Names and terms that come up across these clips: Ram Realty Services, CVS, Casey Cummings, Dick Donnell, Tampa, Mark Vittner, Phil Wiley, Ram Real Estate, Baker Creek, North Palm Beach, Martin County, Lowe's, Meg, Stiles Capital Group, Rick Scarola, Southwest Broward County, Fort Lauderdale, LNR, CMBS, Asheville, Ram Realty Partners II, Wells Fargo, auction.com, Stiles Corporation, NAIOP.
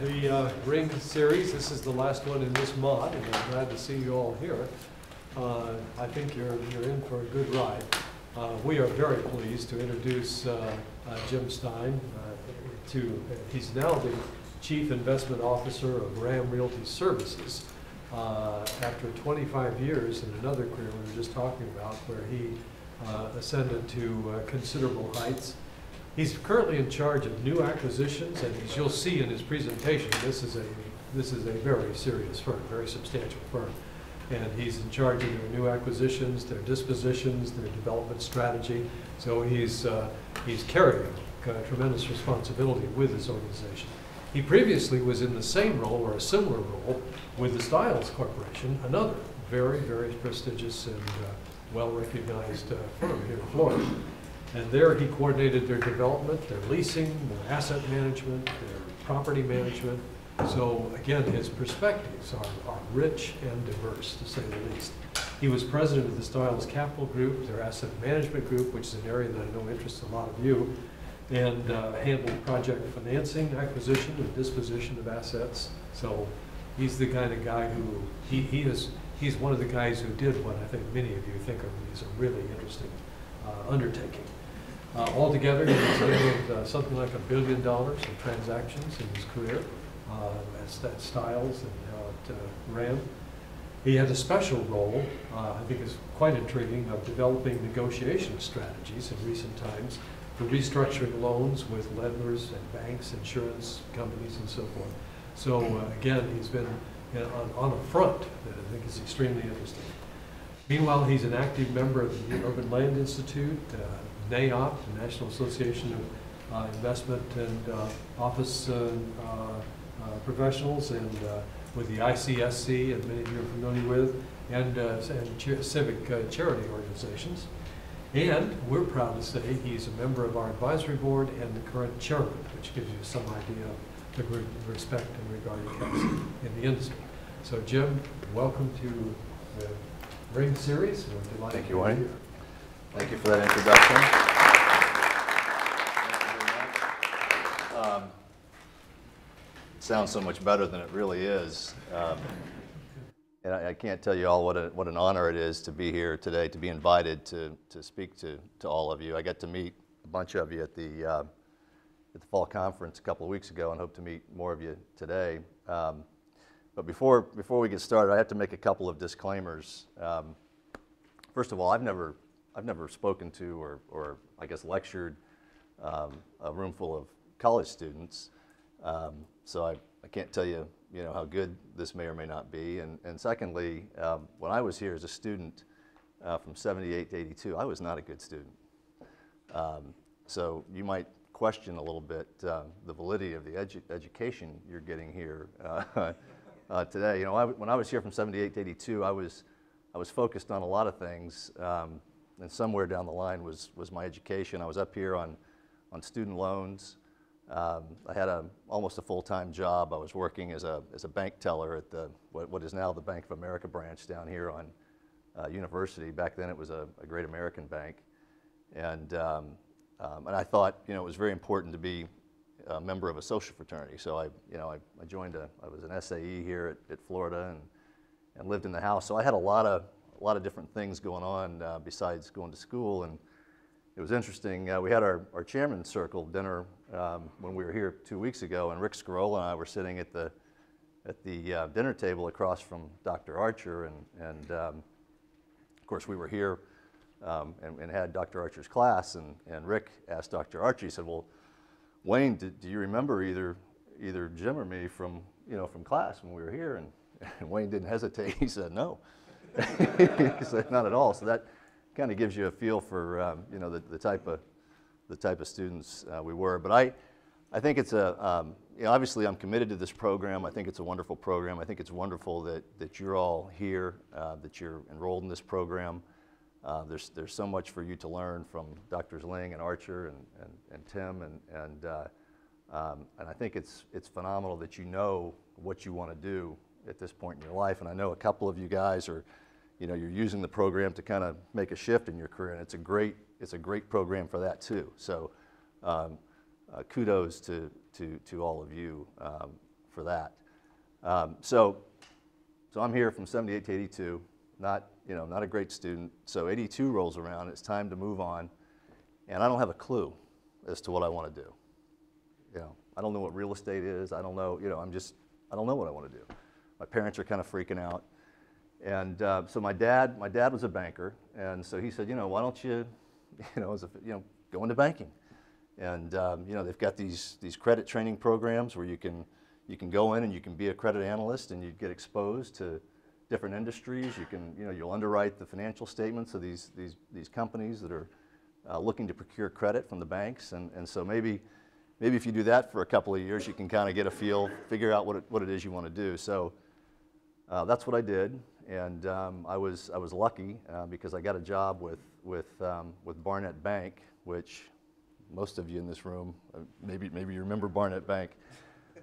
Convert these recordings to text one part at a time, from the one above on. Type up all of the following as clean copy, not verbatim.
the Ring series. This is the last one in this mod, and I'm glad to see you all here. I think you're in for a good ride. We are very pleased to introduce Jim Stine. He's now the Chief Investment Officer of Ram Realty Services. After 25 years in another career we were just talking about, where he ascended to considerable heights. He's currently in charge of new acquisitions, and as you'll see in his presentation, this is a very serious firm, very substantial firm. And he's in charge of their new acquisitions, their dispositions, their development strategy. So he's carrying tremendous responsibility with his organization. He previously was in the same role or a similar role with the Stiles Corporation, another very, very prestigious and well-recognized firm here in Florida. And there he coordinated their development, their leasing, their asset management, their property management. So again, his perspectives are rich and diverse, to say the least. He was president of the Stiles Capital Group, their asset management group, which is an area that I know interests a lot of you, and handled project financing, acquisition, and disposition of assets. So he's the kind of guy who, he's one of the guys who did what I think many of you think of as a really interesting undertaking. Altogether, he was handled something like $1 billion in transactions in his career at Stiles and now at Ram. He had a special role, I think it's quite intriguing, of developing negotiation strategies in recent times for restructuring loans with lenders and banks, insurance companies, and so forth. So again, he's been on a front that I think is extremely interesting. Meanwhile, he's an active member of the Urban Land Institute, NAIOP, the National Association of Investment and Office Professionals, and with the ICSC, as many of you are familiar with, and civic charity organizations. And we're proud to say he's a member of our advisory board and the current chairman, which gives you some idea of the group respect and regard you have in the industry. So Jim, welcome to the Ring series. We're delighted. Thank you, Wayne. Thank you for that introduction. Thank you very much. It sounds so much better than it really is. And I can't tell you all what an honor it is to be here today, to be invited to speak to all of you. I got to meet a bunch of you at the fall conference a couple of weeks ago, and hope to meet more of you today. But before we get started, I have to make a couple of disclaimers. First of all, I've never spoken to or I guess lectured a room full of college students, so I can't tell you. You know how good this may or may not be, and secondly, when I was here as a student from '78 to '82, I was not a good student. So you might question a little bit the validity of the education you're getting here today. You know, when I was here from '78 to '82, I was focused on a lot of things, and somewhere down the line was my education. I was up here on student loans. I had almost a full-time job. I was working as a bank teller at what is now the Bank of America branch down here on University. Back then it was a Great American Bank, and I thought, you know, it was very important to be a member of a social fraternity. So I joined I was an SAE here at Florida and lived in the house. So I had a lot of different things going on besides going to school, and it was interesting. We had our chairman's circle dinner when we were here 2 weeks ago, and Rick Scarola and I were sitting at the dinner table across from Dr. Archer, and of course we were here and had Dr. Archer's class, and Rick asked Dr. Archer. He said, "Well, Wayne, do you remember either Jim or me from class when we were here?" And Wayne didn't hesitate. He said, "No." He said, "Not at all." So that kind of gives you a feel for you know the type of students we were. But I think it's you know, obviously I'm committed to this program. I think it's a wonderful program. I think it's wonderful that you're all here, that you're enrolled in this program. There's so much for you to learn from Drs. Ling and Archer and Tim and I think it's phenomenal that you know what you want to do at this point in your life. And I know a couple of you guys are. You know, you're using the program to kind of make a shift in your career, and it's a great program for that too. So kudos to all of you for that. So I'm here from 78 to 82, not a great student. So 82 rolls around, it's time to move on, and I don't have a clue as to what I want to do. I don't know what real estate is. I don't know, I don't know what I want to do. My parents are kind of freaking out. And so my dad was a banker, and so he said, why don't you, go into banking. And they've got these credit training programs where you can go in and you can be a credit analyst, and you get exposed to different industries. You can, you'll underwrite the financial statements of these companies that are looking to procure credit from the banks. And so maybe if you do that for a couple of years, you can kind of get a feel, figure out what it is you want to do. So that's what I did. And I was lucky because I got a job with Barnett Bank, which most of you in this room, maybe you remember Barnett Bank.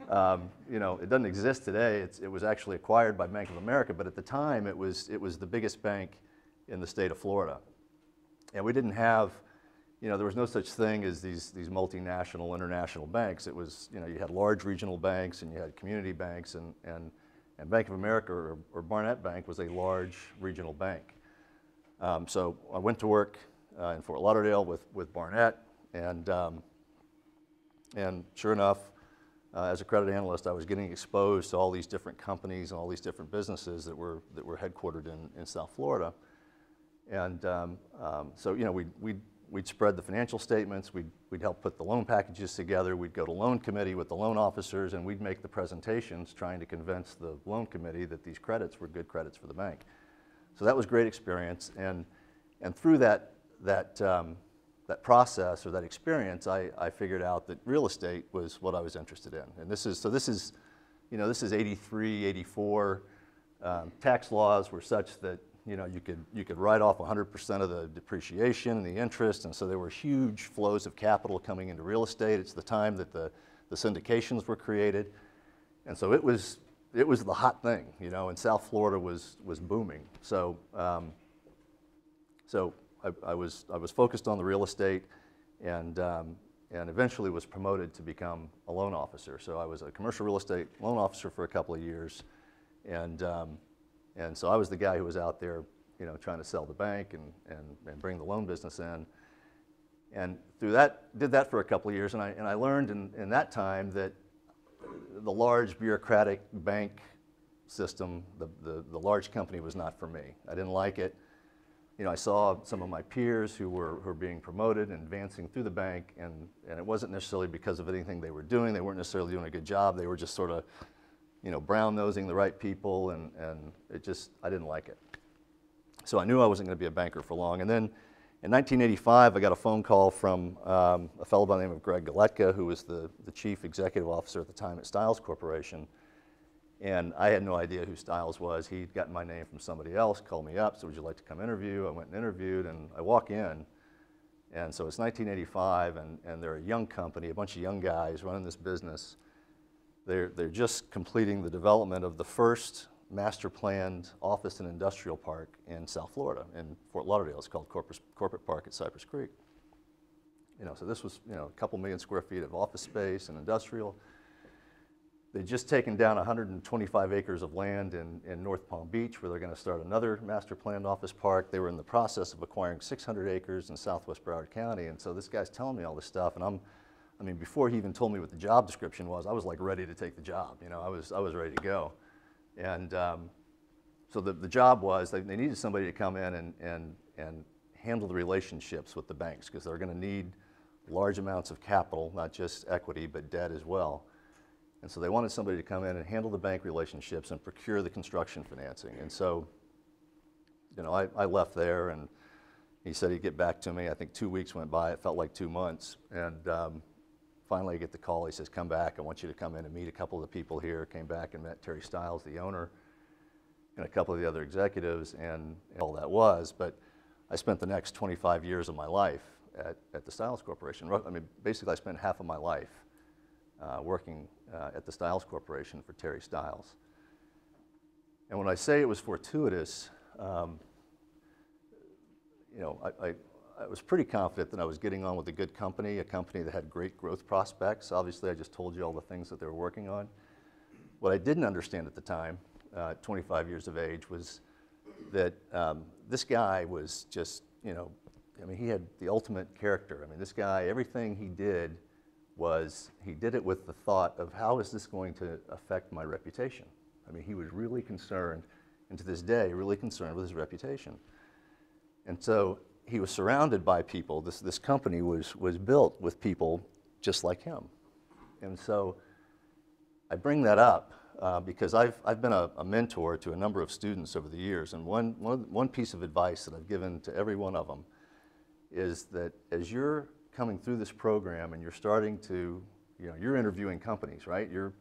It doesn't exist today. It was actually acquired by Bank of America, but at the time it was the biggest bank in the state of Florida. And we didn't have, there was no such thing as these multinational, international banks. It was, you had large regional banks and you had community banks, and Bank of America or Barnett Bank was a large regional bank. So I went to work in Fort Lauderdale with Barnett, and sure enough, as a credit analyst, I was getting exposed to all these different companies and all these different businesses that were headquartered in South Florida. And so we'd spread the financial statements, we'd help put the loan packages together, we'd go to loan committee with the loan officers, and we'd make the presentations trying to convince the loan committee that these credits were good credits for the bank. So that was great experience, and through that process or that experience, I figured out that real estate was what I was interested in. And this is 83, 84. Tax laws were such that, you could write off 100% of the depreciation and the interest. And so there were huge flows of capital coming into real estate. It's the time that the syndications were created. And so it was the hot thing, and South Florida was booming. So, I was focused on the real estate, and eventually was promoted to become a loan officer. So I was a commercial real estate loan officer for a couple of years, and so I was the guy who was out there, trying to sell the bank and bring the loan business in, and through that did that for a couple of years, and I learned in that time that the large bureaucratic bank system, the large company was not for me. I didn't like it. I saw some of my peers who were being promoted and advancing through the bank, and it wasn't necessarily because of anything they were doing. They weren't necessarily doing a good job. They were just sort of, brown-nosing the right people, and it just, I didn't like it. So I knew I wasn't going to be a banker for long. And then in 1985, I got a phone call from a fellow by the name of Greg Galetka, who was the chief executive officer at the time at Stiles Corporation. And I had no idea who Stiles was. He'd gotten my name from somebody else, called me up, so would you like to come interview? I went and interviewed, and I walk in, and so it's 1985, and they're a young company, a bunch of young guys running this business. They're just completing the development of the first master-planned office and industrial park in South Florida, in Fort Lauderdale. It's called Corporate Park at Cypress Creek. So this was, a couple million square feet of office space and industrial. They'd just taken down 125 acres of land in North Palm Beach, where they're going to start another master planned office park. They were in the process of acquiring 600 acres in Southwest Broward County. And so this guy's telling me all this stuff. And I mean, before he even told me what the job description was, I was like ready to take the job. I was ready to go. And so the job was they needed somebody to come in and handle the relationships with the banks, because they're going to need large amounts of capital, not just equity, but debt as well. And so they wanted somebody to come in and handle the bank relationships and procure the construction financing. And so, I left there, and he said he'd get back to me. I think 2 weeks went by. It felt like 2 months. And finally I get the call. He says, come back. I want you to come in and meet a couple of the people here. Came back and met Terry Stiles, the owner, and a couple of the other executives, and all that was. But I spent the next 25 years of my life at the Stiles Corporation. I mean, basically I spent half of my life working at the Stiles Corporation for Terry Stiles. And when I say it was fortuitous, I was pretty confident that I was getting on with a good company, a company that had great growth prospects. Obviously, I just told you all the things that they were working on. What I didn't understand at the time, 25 years of age, was that this guy was just, you know, I mean, he had the ultimate character. I mean, this guy, everything he did was, he did it with the thought of how is this going to affect my reputation? I mean, he was really concerned, and to this day, really concerned with his reputation. And so he was surrounded by people. This company was built with people just like him. And so I bring that up because I've been a mentor to a number of students over the years, and one piece of advice that I've given to every one of them is that as you're coming through this program and you're starting to, you know, you're interviewing companies, right? You're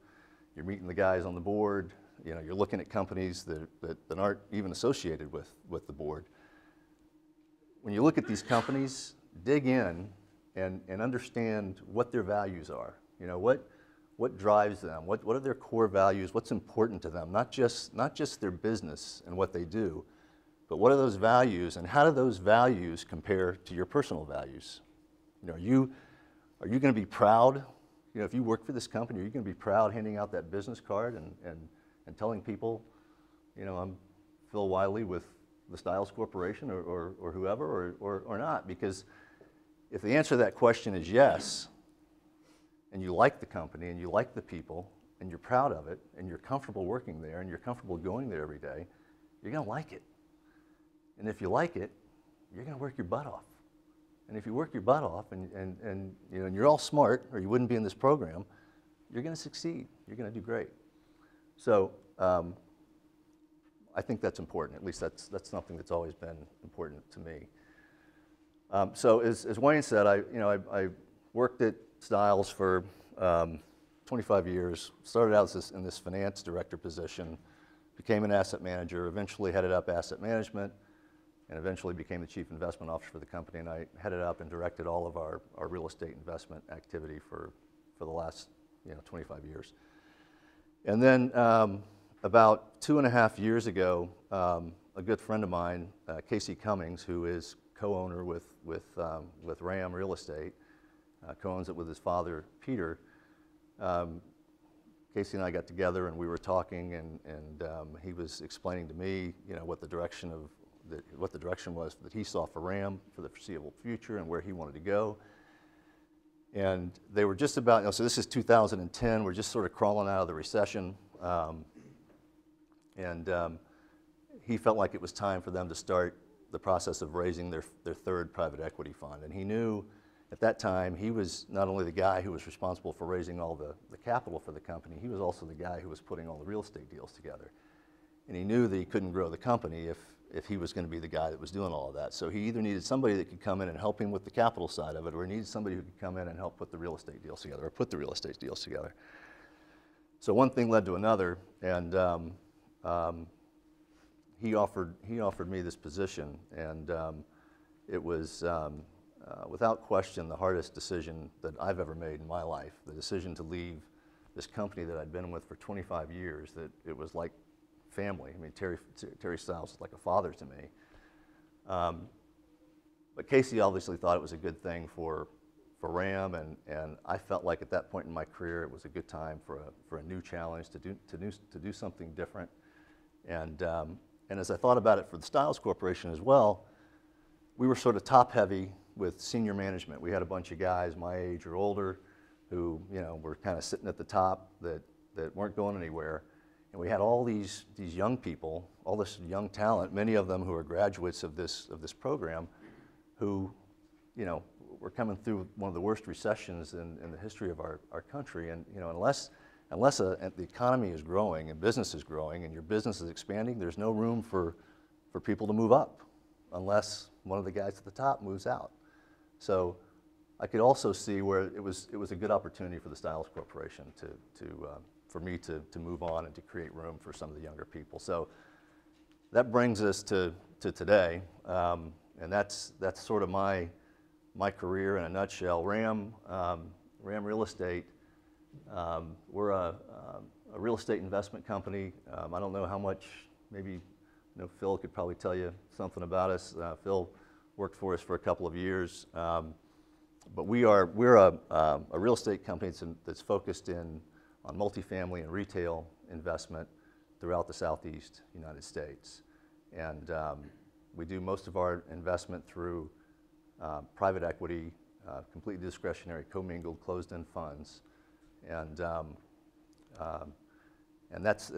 meeting the guys on the board, you know, you're looking at companies that aren't even associated with the board. When you look at these companies, dig in and understand what their values are. You know, what drives them? What are their core values? What's important to them? Not just their business and what they do, but what are those values and how do those values compare to your personal values? You know, are you going to be proud? You know, if you work for this company, are you going to be proud handing out that business card and telling people, you know, I'm Phil Wiley with the Stiles Corporation or whoever or not? Because if the answer to that question is yes, and you like the company and you like the people and you're proud of it and you're comfortable working there and you're comfortable going there every day, you're going to like it. And if you like it, you're going to work your butt off. And if you work your butt off and you know, and you're all smart or you wouldn't be in this program, you're going to succeed. You're going to do great. So I think that's important. At least that's something that's always been important to me. So as Wayne said, I worked at Stiles for 25 years, started out in this finance director position, became an asset manager, eventually headed up asset management, and eventually became the chief investment officer for the company. And I headed up and directed all of our real estate investment activity for the last 25 years. And then about 2.5 years ago, a good friend of mine, Casey Cummings, who is co-owner with Ram Real Estate, co-owns it with his father, Peter. Casey and I got together and we were talking, and he was explaining to me, you know, what the direction was that he saw for Ram for the foreseeable future and where he wanted to go. And they were just about, you know, so this is 2010. We're just sort of crawling out of the recession, and he felt like it was time for them to start the process of raising their third private equity fund, and he knew. At that time, he was not only the guy who was responsible for raising all the capital for the company, he was also the guy who was putting all the real estate deals together. And he knew that he couldn't grow the company if he was going to be the guy that was doing all of that. So he either needed somebody that could come in and help him with the capital side of it, or he needed somebody who could come in and help put the real estate deals together, or put the real estate deals together. So one thing led to another, and he offered me this position, and it was... without question, the hardest decision that I've ever made in my life, the decision to leave this company that I'd been with for 25 years, that it was like family. I mean, Terry Stiles is like a father to me. But Casey obviously thought it was a good thing for Ram, and I felt like at that point in my career, it was a good time for a new challenge, to do something different. And as I thought about it for the Stiles Corporation as well, we were sort of top-heavy with senior management. We had a bunch of guys my age or older who, you know, were kind of sitting at the top that weren't going anywhere. And we had all these young people, all this young talent, many of them who are graduates of this program, who, you know, were coming through one of the worst recessions in the history of our country. And, you know, unless the economy is growing and business is growing and your business is expanding, there's no room for people to move up unless one of the guys at the top moves out. So I could also see where it was a good opportunity for the Stiles Corporation for me to move on and to create room for some of the younger people. So that brings us to today, and that's sort of my career in a nutshell. Ram Real Estate. We're a real estate investment company. I don't know how much. Maybe, you know, Phil could probably tell you something about us. Phil worked for us for a couple of years, but we're a real estate company that's focused in on multifamily and retail investment throughout the Southeast United States. And we do most of our investment through private equity, completely discretionary, commingled, closed-end funds. And that's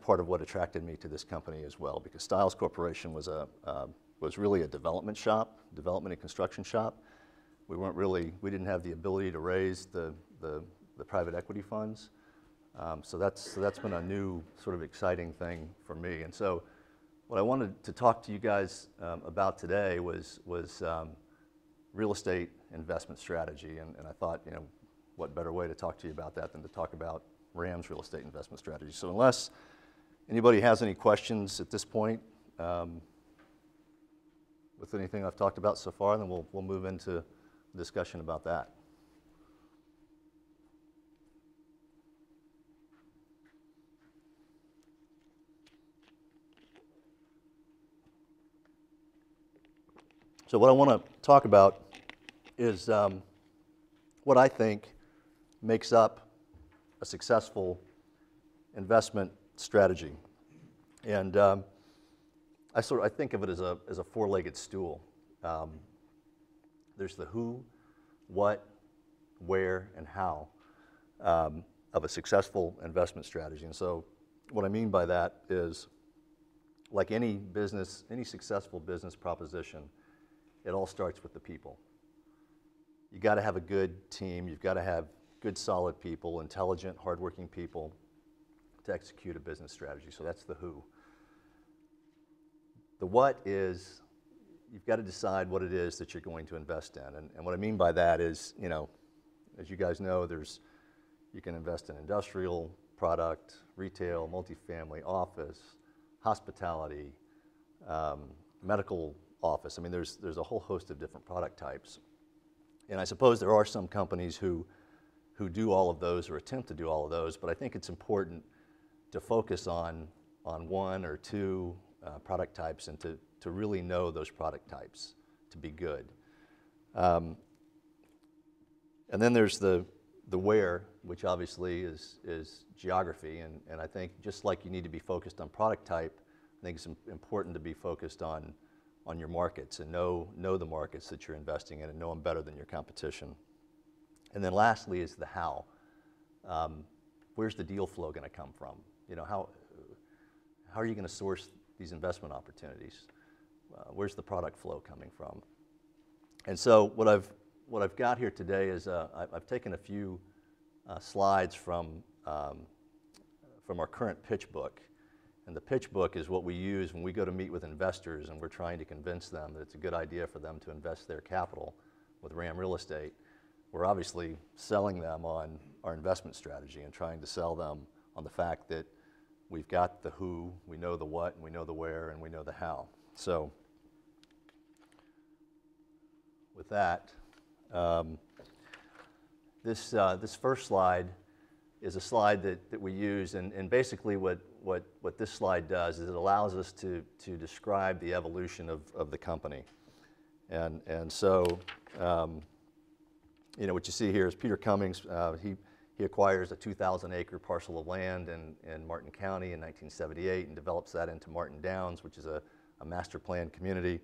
part of what attracted me to this company as well, because Stiles Corporation was really a development shop, development and construction shop. We weren't really, we didn't have the ability to raise the private equity funds. So that's been a new sort of exciting thing for me. And so what I wanted to talk to you guys about today was real estate investment strategy. And I thought, you know, what better way to talk to you about that than to talk about Ram's real estate investment strategy. So unless anybody has any questions at this point with anything I've talked about so far, then we'll move into a discussion about that. So what I want to talk about is what I think makes up a successful investment strategy. And I think of it as a four-legged stool. There's the who, what, where, and how of a successful investment strategy. And so what I mean by that is, like any business, any successful business proposition, it all starts with the people. You got to have a good team. You've got to have good, solid people, intelligent, hardworking people to execute a business strategy. So that's the who. The what is, you've got to decide what it is that you're going to invest in. And what I mean by that is, you know, as you guys know, you can invest in industrial product, retail, multifamily, office, hospitality, medical office. I mean, there's a whole host of different product types. And I suppose there are some companies who do all of those or attempt to do all of those, but I think it's important to focus on one or two product types and to really know those product types to be good. And then there's the where, which obviously is geography, and I think just like you need to be focused on product type, I think it's important to be focused on your markets and know the markets that you're investing in and know them better than your competition. And then lastly is the how. Where's the deal flow going to come from? You know, how are you going to source these investment opportunities? Where's the product flow coming from? And so what I've got here today is I've taken a few slides from our current pitch book. And the pitch book is what we use when we go to meet with investors and we're trying to convince them that it's a good idea for them to invest their capital with Ram Real Estate. We're obviously selling them on our investment strategy and trying to sell them on the fact that we've got the who, we know the what, and we know the where, and we know the how. So with that, this first slide is a slide that we use, and basically what this slide does is it allows us to describe the evolution of the company. And so, you know, what you see here is Peter Cummings. He acquires a 2,000-acre parcel of land in Martin County in 1978 and develops that into Martin Downs, which is a master planned community.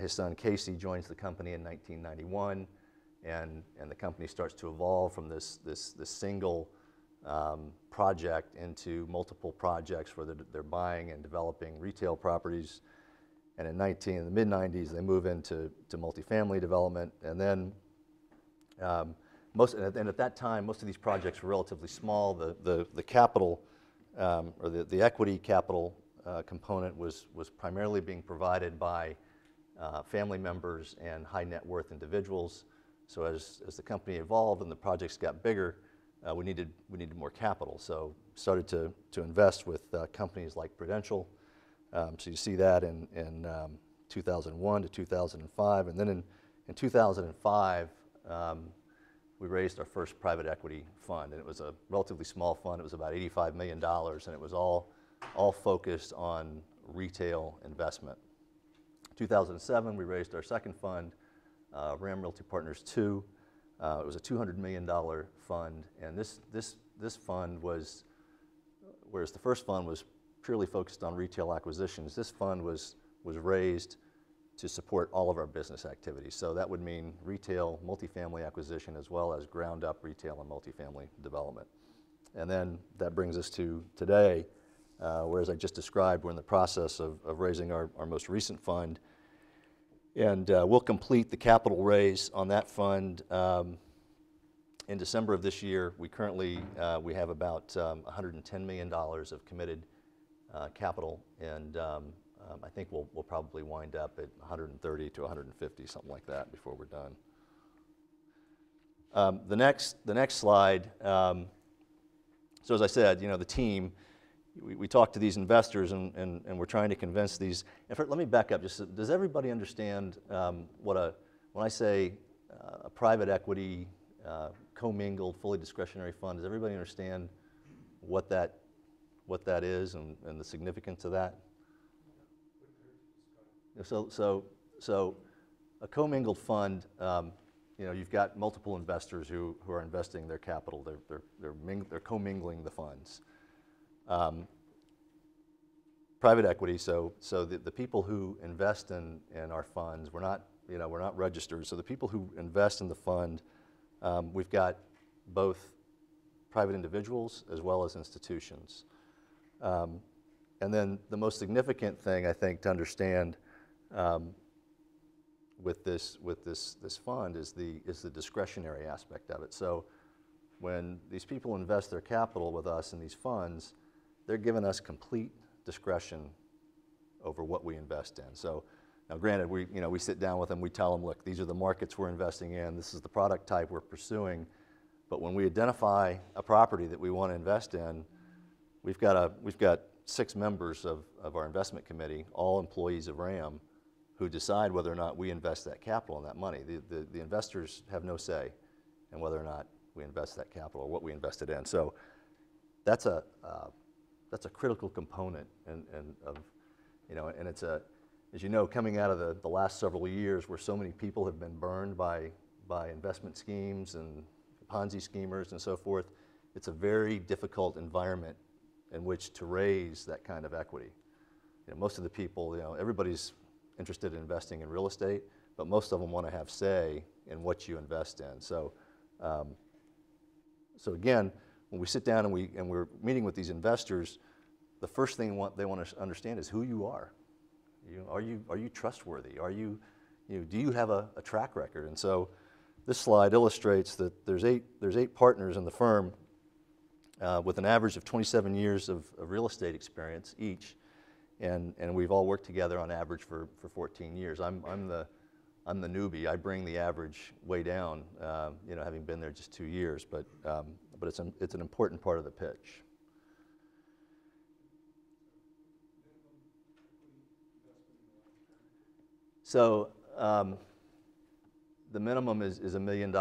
His son Casey joins the company in 1991, and the company starts to evolve from this single project into multiple projects where they're buying and developing retail properties. And in the mid-90s, they move into multifamily development, and then at that time, most of these projects were relatively small. The capital or the equity capital component was primarily being provided by family members and high net worth individuals. So as the company evolved and the projects got bigger, we needed more capital. So started to invest with companies like Prudential. So you see that in 2001 to 2005, and then in 2005. We raised our first private equity fund, and it was a relatively small fund. It was about $85 million, and it was all focused on retail investment. 2007, we raised our second fund, Ram Realty Partners II, It was a $200 million fund, and this fund was, whereas the first fund was purely focused on retail acquisitions, this fund was raised to support all of our business activities. So that would mean retail, multifamily acquisition, as well as ground up retail and multifamily development. And then that brings us to today, whereas I just described, we're in the process of raising our most recent fund. And we'll complete the capital raise on that fund in December of this year. We currently, we have about $110 million of committed capital, and I think we'll probably wind up at 130 to 150, something like that, before we're done. The next slide, so as I said, you know, the team, we talk to these investors and we're trying to convince these. In fact, let me back up. Just, does everybody understand when I say a private equity, commingled, fully discretionary fund, does everybody understand what that is and the significance of that? So a commingled fund, you know, you've got multiple investors who are investing their capital. They're commingling the funds. Private equity, so the people who invest in our funds, we're not registered. So the people who invest in the fund, we've got both private individuals as well as institutions. And then the most significant thing, I think, to understand with this fund is the discretionary aspect of it. So when these people invest their capital with us in these funds, they're giving us complete discretion over what we invest in. So now, granted, we sit down with them, we tell them, look, these are the markets we're investing in, this is the product type we're pursuing. But when we identify a property that we want to invest in, we've got 6 members of our investment committee, all employees of RAM, who decide whether or not we invest that capital and that money. The investors have no say in whether or not we invest that capital or what we invested in. So that's a critical component, and it's a, as you know, coming out of the last several years where so many people have been burned by investment schemes and Ponzi schemers and so forth, it's a very difficult environment in which to raise that kind of equity. You know, most of the people, you know, everybody's interested in investing in real estate, but most of them want to have say in what you invest in. So, so again, when we sit down and we're meeting with these investors, the first thing they want to understand is who you are. Are you trustworthy? Do you have a track record? And so, this slide illustrates that there's eight partners in the firm with an average of 27 years of real estate experience each, and we've all worked together on average for 14 years. I'm the newbie. I bring the average way down, you know, having been there just 2 years, but it's an important part of the pitch. So the minimum is $1 million,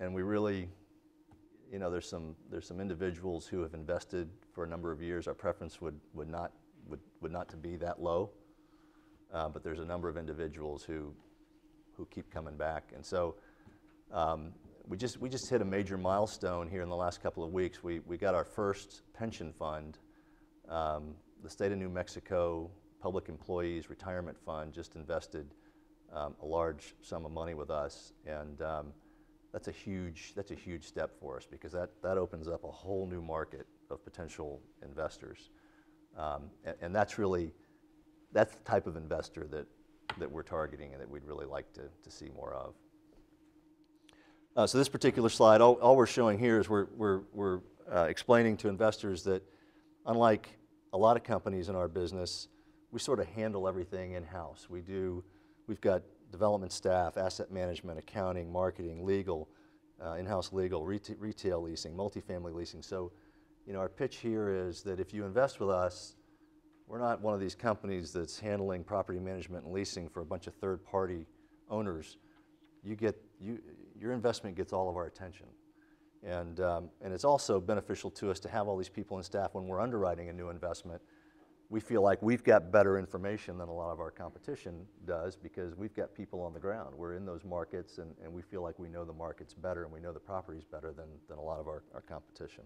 and we really, you know, there's some individuals who have invested for a number of years. Our preference would not to be that low, but there's a number of individuals who keep coming back, and so we just hit a major milestone here in the last couple of weeks. We got our first pension fund, the state of New Mexico Public Employees Retirement Fund just invested a large sum of money with us, and that's a huge step for us because that opens up a whole new market of potential investors, and that's the type of investor that we're targeting and that we'd really like to see more of. So this particular slide, all we're showing here is we're explaining to investors that unlike a lot of companies in our business, we sort of handle everything in-house. We've got development staff, asset management, accounting, marketing, legal, in-house legal, retail leasing, multifamily leasing. So, you know, our pitch here is that if you invest with us, we're not one of these companies that's handling property management and leasing for a bunch of third-party owners. Your investment gets all of our attention, and it's also beneficial to us to have all these people and staff when we're underwriting a new investment. we feel like we've got better information than a lot of our competition does because we've got people on the ground. We're in those markets, and we feel like we know the markets better and we know the properties better than a lot of our competition.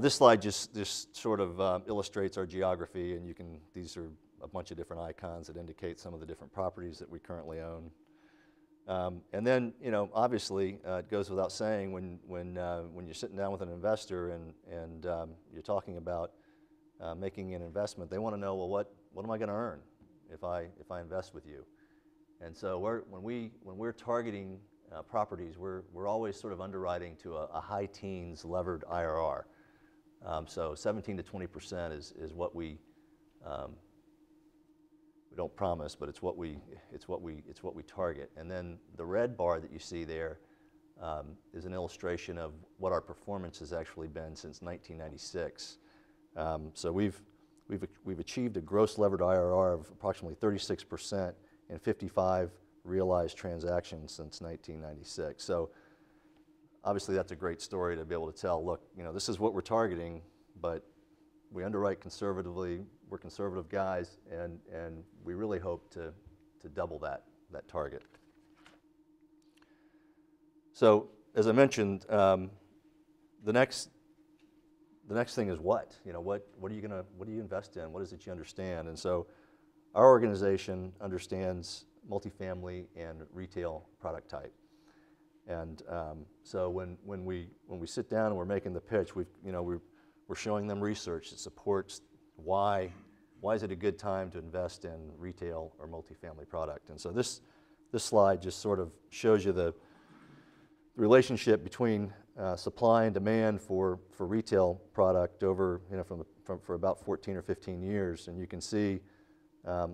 This slide just sort of illustrates our geography, and you can, these are a bunch of different icons that indicate some of the different properties that we currently own. And then, you know, obviously, it goes without saying when you're sitting down with an investor and you're talking about making an investment, they want to know, well, what am I going to earn if I invest with you? And so when we're targeting properties, we're always sort of underwriting to a high teens levered IRR. So 17 to 20% is what we don't promise, but it's what we target. And then the red bar that you see there is an illustration of what our performance has actually been since 1996. So we've achieved a gross levered IRR of approximately 36% in 55 realized transactions since 1996. So obviously that's a great story to be able to tell, look, you know, this is what we're targeting, but we underwrite conservatively, we're conservative guys, and we really hope to double that target. So as I mentioned, the next thing is what? You know, what do you invest in? What is it you understand? And so our organization understands multifamily and retail product type, and so when we sit down and we're making the pitch, we're showing them research that supports why is it a good time to invest in retail or multifamily product. And so this slide just sort of shows you the relationship between supply and demand for retail product over, you know, for about 14 or 15 years, and you can see.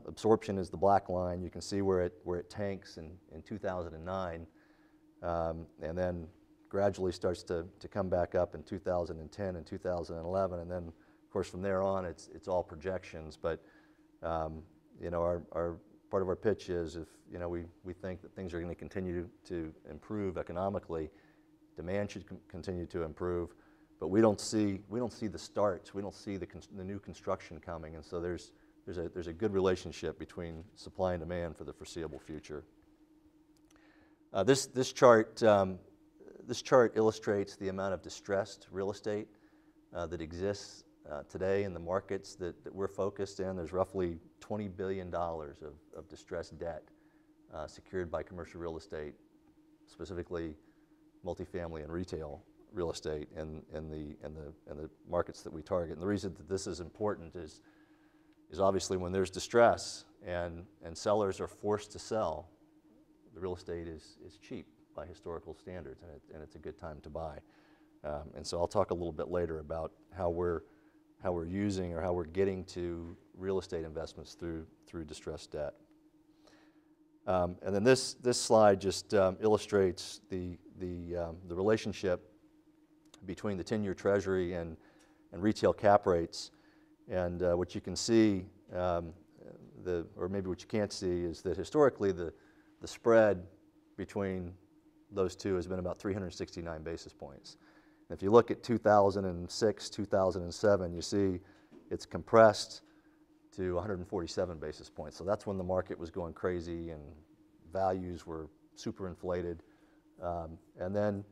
Absorption is the black line. You can see where it tanks in 2009, and then gradually starts to come back up in 2010 and 2011, and then of course from there on it's all projections. But you know, our part of our pitch is, if you know we think that things are going to continue to improve economically, demand should continue to improve, but we don't see the starts, we don't see the new construction coming, and so there's a good relationship between supply and demand for the foreseeable future. This chart illustrates the amount of distressed real estate that exists today in the markets that we're focused in. There's roughly $20 billion of distressed debt secured by commercial real estate, specifically multifamily and retail real estate in the markets that we target. And the reason that this is important is obviously when there's distress and sellers are forced to sell, the real estate is cheap by historical standards, and it's a good time to buy. And so I'll talk a little bit later about how we're using or how we're getting to real estate investments through distressed debt. And then this slide just illustrates the relationship between the 10-year Treasury and retail cap rates. And what you can see, or maybe what you can't see, is that historically the spread between those two has been about 369 basis points. And if you look at 2006, 2007, you see it's compressed to 147 basis points. So that's when the market was going crazy and values were super inflated. And then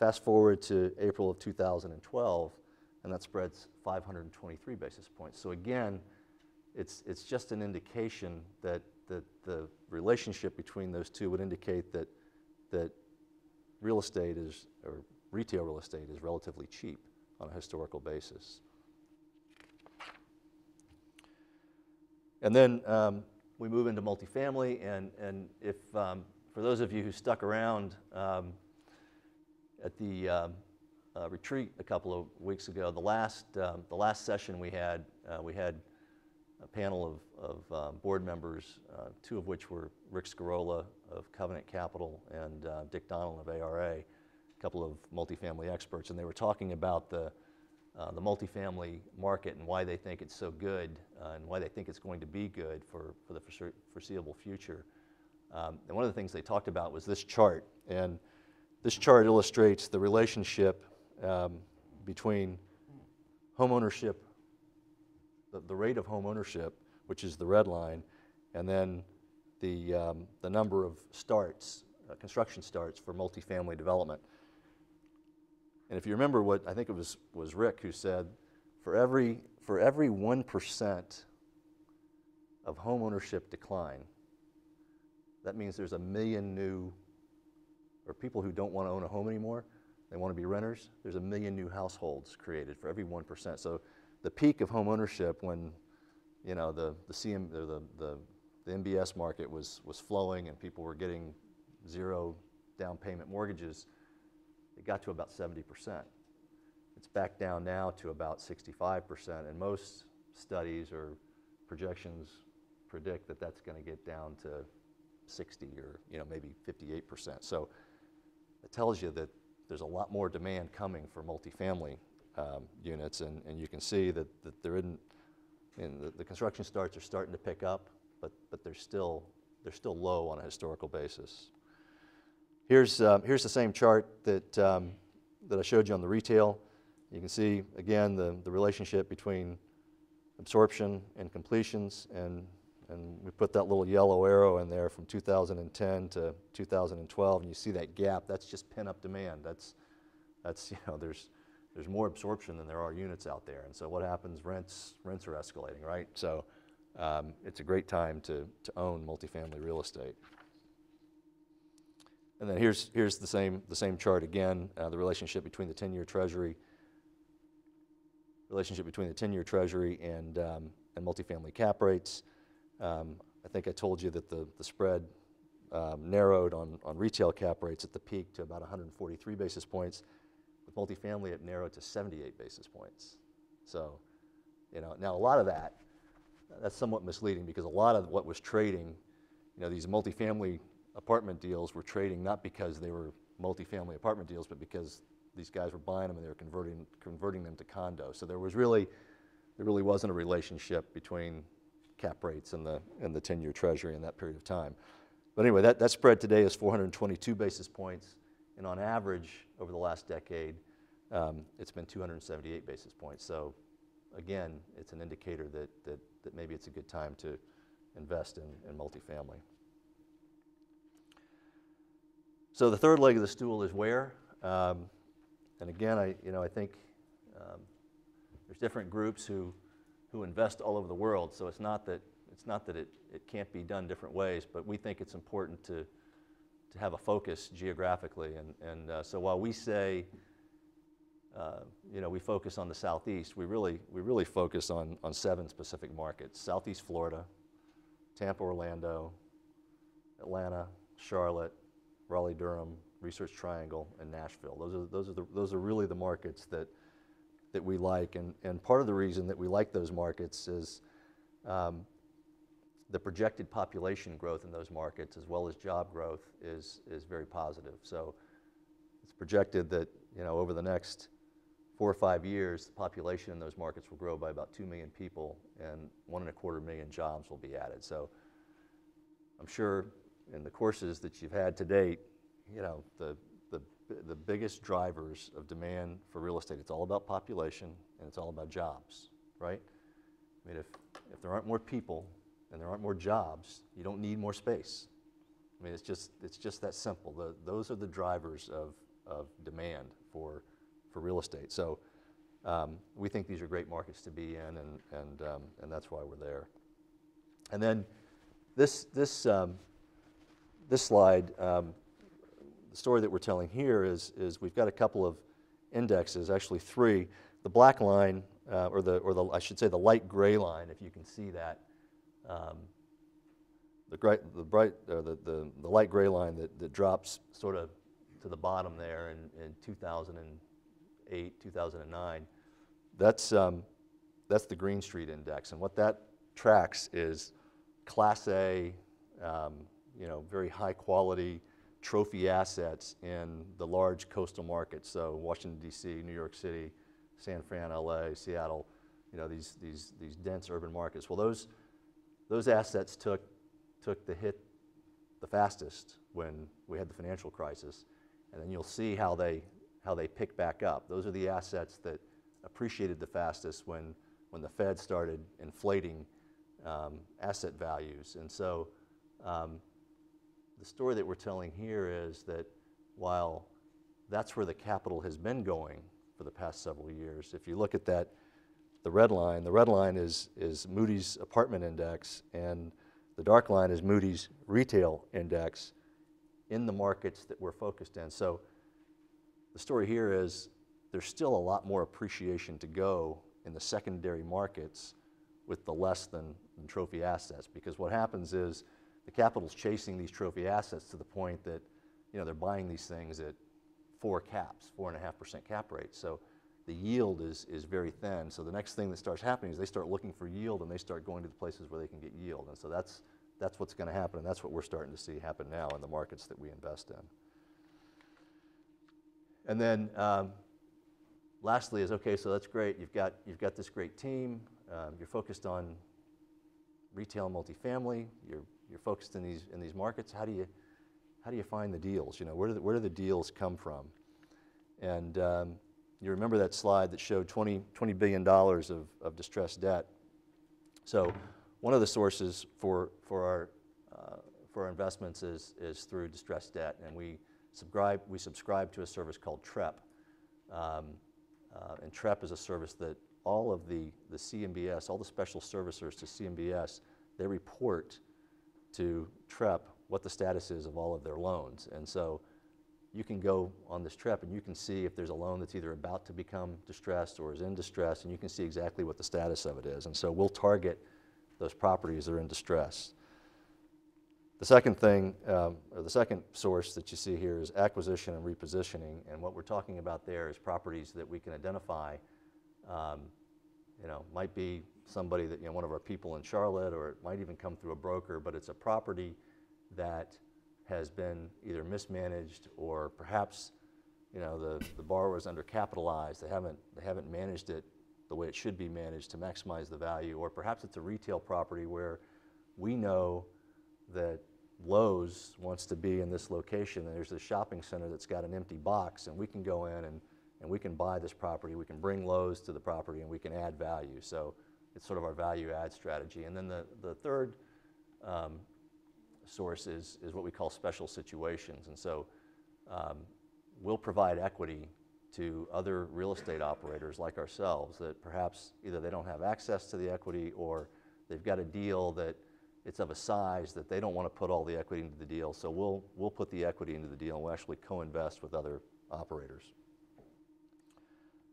fast forward to April of 2012, and that spreads 523 basis points. So again, it's just an indication that the relationship between those two would indicate that real estate or retail real estate is relatively cheap on a historical basis. And then we move into multifamily, and if for those of you who stuck around at the retreat a couple of weeks ago, the last session we had a panel of board members, two of which were Rick Scarola of Covenant Capital and Dick Donnell of ARA, a couple of multifamily experts, and they were talking about the multifamily market and why they think it's so good and why they think it's going to be good for the foreseeable future. And one of the things they talked about was this chart, and this chart illustrates the relationship between homeownership, the rate of homeownership, which is the red line, and then the number of starts, construction starts for multifamily development. And if you remember what, I think it was Rick who said, for every 1% of homeownership decline, that means there's 1 million new, or people who don't want to own a home anymore, they want to be renters, there's 1 million new households created for every 1%. So the peak of home ownership when, you know, the MBS market was flowing and people were getting zero down payment mortgages, it got to about 70%. It's back down now to about 65%, and most studies or projections predict that that's going to get down to 60 or, you know, maybe 58%. So it tells you that there's a lot more demand coming for multifamily units, and you can see that there isn't, and the construction starts are starting to pick up, but they're still low on a historical basis. Here's the same chart that I showed you on the retail. You can see again the relationship between absorption and completions, and we put that little yellow arrow in there from 2010 to 2012, and you see that gap. That's just pent-up demand. That's you know, there's more absorption than there are units out there, and so what happens? Rents are escalating, right? So it's a great time to own multifamily real estate. And then here's the same chart again. The relationship between the 10-year Treasury, and multifamily cap rates. I think I told you that the spread narrowed on retail cap rates at the peak to about 143 basis points. With multifamily, it narrowed to 78 basis points. So, you know, now a lot of that's somewhat misleading, because a lot of what was trading, you know, these multifamily apartment deals were trading not because they were multifamily apartment deals, but because these guys were buying them and they were converting them to condos. So there really wasn't a relationship between cap rates and the 10-year Treasury in that period of time. But anyway, that spread today is 422 basis points, and on average over the last decade, it's been 278 basis points. So again, it's an indicator that maybe it's a good time to invest in multifamily. So the third leg of the stool is where, and again, I think there's different groups who invest all over the world, so it's not that it can't be done different ways, but we think it's important to have a focus geographically, and so while we say you know, we focus on the Southeast, we really focus on 7 specific markets: Southeast Florida, Tampa, Orlando, Atlanta, Charlotte, Raleigh, Durham, Research Triangle, and Nashville. Those are really the markets that we like, and part of the reason that we like those markets is the projected population growth in those markets, as well as job growth, is very positive. So it's projected that, you know, over the next 4 or 5 years, the population in those markets will grow by about 2 million people, and 1.25 million jobs will be added. So I'm sure in the courses that you've had to date, you know, the biggest drivers of demand for real estate, it's all about population and it's all about jobs, right? I mean, if there aren't more people and there aren't more jobs, you don't need more space. I mean, it's just that simple. Those are the drivers of demand for real estate. So we think these are great markets to be in, and that's why we're there. And then this slide, the story that we're telling here is we've got a couple of indexes, actually 3. The black line, or the I should say the light gray line, if you can see that, the light gray line that drops sort of to the bottom there in 2008, 2009. That's the Green Street Index, and what that tracks is Class A. You know, very high quality trophy assets in the large coastal markets. So Washington, D.C., New York City, San Fran, L.A., Seattle, you know, these dense urban markets. Well, those assets took the hit the fastest when we had the financial crisis, and then you'll see how they pick back up. Those are the assets that appreciated the fastest when the Fed started inflating asset values. And so the story that we're telling here is that while that's where the capital has been going for the past several years, if you look at that, the red line is Moody's apartment index, and the dark line is Moody's retail index in the markets that we're focused in. So the story here is there's still a lot more appreciation to go in the secondary markets with the less than trophy assets, because what happens is the capital's chasing these trophy assets to the point that, you know, they're buying these things at 4.5% cap rates. So the yield is very thin. So the next thing that starts happening is they start looking for yield, and they start going to the places where they can get yield. And so that's what's going to happen, and that's what we're starting to see happen now in the markets that we invest in. And then lastly is, okay, so that's great. You've got this great team. You're focused on retail and multifamily. You're focused in these markets. How do you find the deals? You know, where do the deals come from? And you remember that slide that showed $20 billion of distressed debt. So one of the sources for our investments is through distressed debt, and we subscribe to a service called Trepp, and Trepp is a service that all of the CMBS, all the special servicers to CMBS, they report to Trepp what the status is of all of their loans. And so you can go on this Trepp and you can see if there's a loan that's either about to become distressed or is in distress, and you can see exactly what the status of it is. And so we'll target those properties that are in distress. The second thing, or the second source that you see here, is acquisition and repositioning. And what we're talking about there is properties that we can identify. You know, might be somebody that, you know, one of our people in Charlotte, or it might even come through a broker, but it's a property that has been either mismanaged, or perhaps, you know, the borrower is undercapitalized. They haven't managed it the way it should be managed to maximize the value, or perhaps it's a retail property where we know that Lowe's wants to be in this location, and there's a shopping center that's got an empty box, and we can go in and we can buy this property. We can bring Lowe's to the property, and we can add value. So it's sort of our value add strategy. And then the third source is what we call special situations. And so we'll provide equity to other real estate operators like ourselves that perhaps either they don't have access to the equity, or they've got a deal that it's of a size that they don't want to put all the equity into the deal. So we'll put the equity into the deal, and we'll actually co-invest with other operators.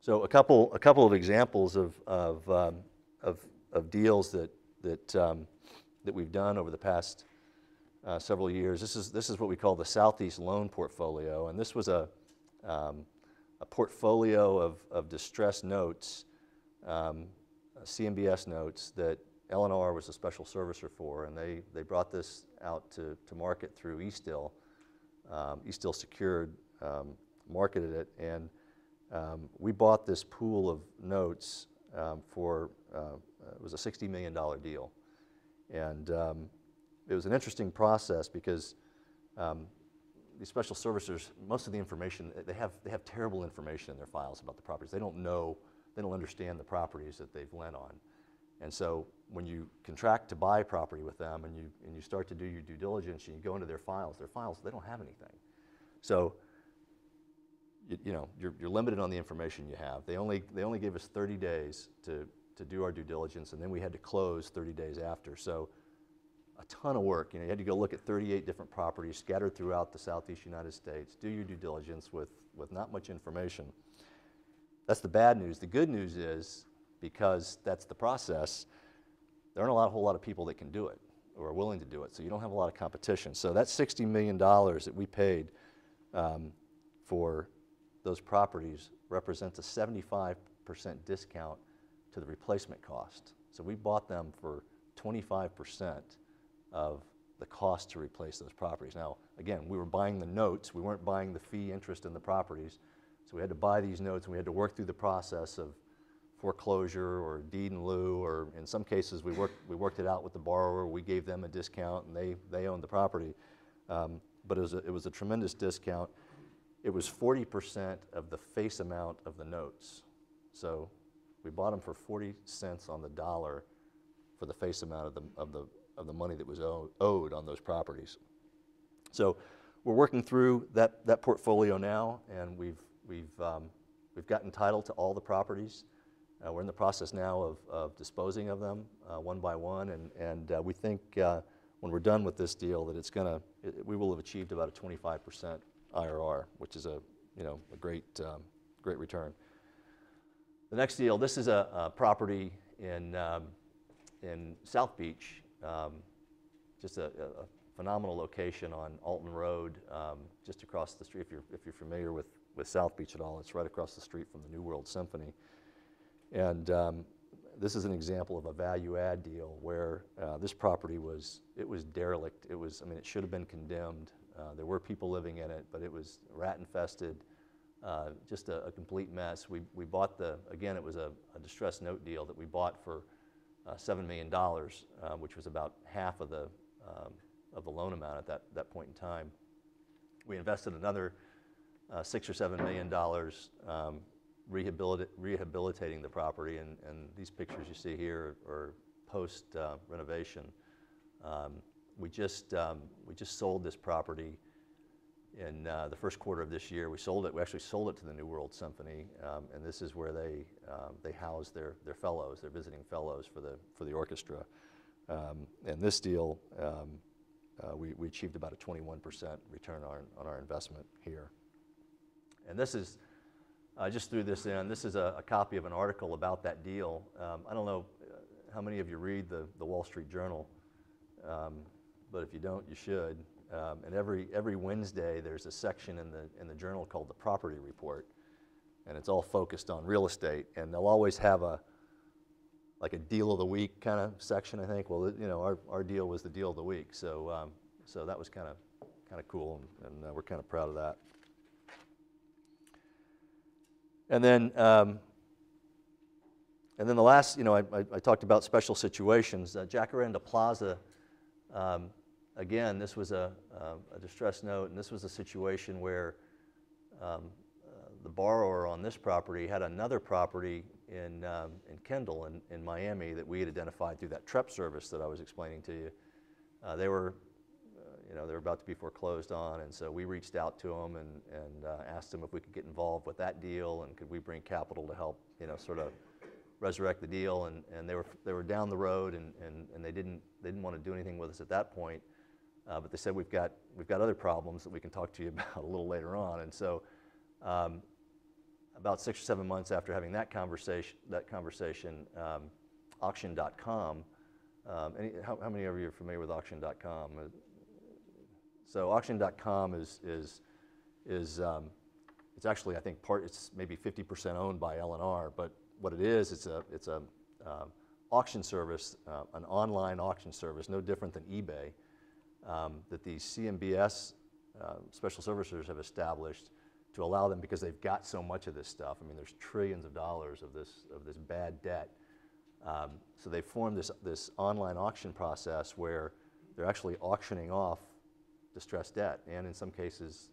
So a couple of examples of deals that we've done over the past several years. This is what we call the Southeast Loan Portfolio, and this was a portfolio of distressed notes, CMBS notes, that LNR was a special servicer for, and they brought this out to market through Eastill. Eastill secured, marketed it, and we bought this pool of notes it was a $60 million deal. And it was an interesting process because these special servicers, most of the information, they have terrible information in their files about the properties. They don't understand the properties that they've lent on. And so when you contract to buy property with them and you start to do your due diligence and you go into their files, they don't have anything. So you know, you're limited on the information you have. They only gave us 30 days to do our due diligence, and then we had to close 30 days after. So a ton of work. You know, you had to go look at 38 different properties scattered throughout the Southeast United States, do your due diligence with not much information. That's the bad news. The good news is, because that's the process, there aren't a whole lot of people that can do it or are willing to do it, so you don't have a lot of competition. So that $60 million that we paid for those properties represents a 75% discount to the replacement cost. So we bought them for 25% of the cost to replace those properties. Now, again, we were buying the notes. We weren't buying the fee interest in the properties. So we had to buy these notes, and we had to work through the process of foreclosure or deed in lieu, or in some cases we worked it out with the borrower. We gave them a discount, and they owned the property. But it was a tremendous discount. It was 40% of the face amount of the notes. So We bought them for 40 cents on the dollar for the face amount of the money that was owed on those properties. So we're working through that portfolio now, and we've gotten title to all the properties. We're in the process now of disposing of them one by one, and we think when we're done with this deal that we will have achieved about a 25% IRR, which is a great return. The next deal, this is a property in South Beach, just a phenomenal location on Alton Road, just across the street. If you're familiar with South Beach at all, it's right across the street from the New World Symphony. And this is an example of a value add deal where this property was derelict. It should have been condemned. There were people living in it, but it was rat infested, just a complete mess. We bought it was a distressed note deal that we bought for $7 million, which was about half of the loan amount at that point in time. We invested another $6 or $7 million rehabilitating the property, and these pictures you see here are post renovation. We just sold this property in the first quarter of this year. We actually sold it to the New World Symphony, and this is where they house their fellows, their visiting fellows for the orchestra. And this deal, we achieved about a 21% return on our investment here. And this is, I just threw this in, this is a copy of an article about that deal. I don't know how many of you read the Wall Street Journal, but if you don't, you should. And every Wednesday, there's a section in the journal called the Property Report, and it's all focused on real estate, and they'll always have a deal of the week kind of section, I think. Well, our deal was the deal of the week, so that was kind of cool, and we're kind of proud of that. And then the last, I talked about special situations. Jacaranda Plaza, again, this was a distressed note, and this was a situation where the borrower on this property had another property in Kendall in Miami that we had identified through that Trepp service that I was explaining to you. They were about to be foreclosed on, and so we reached out to them and asked them if we could get involved with that deal and could we bring capital to help, sort of resurrect the deal. And they were down the road, and they didn't want to do anything with us at that point, but they said we've got other problems that we can talk to you about a little later on. And so about 6 or 7 months after having that conversation, auction.com. How many of you are familiar with auction.com? So auction.com is it's actually, I think, it's maybe 50% owned by LNR, but what it is, it's a auction service, an online auction service, no different than eBay, that the CMBS special servicers have established to allow them, because they've got so much of this stuff. There's trillions of dollars of this bad debt. So they formed this online auction process where they're actually auctioning off distressed debt, and in some cases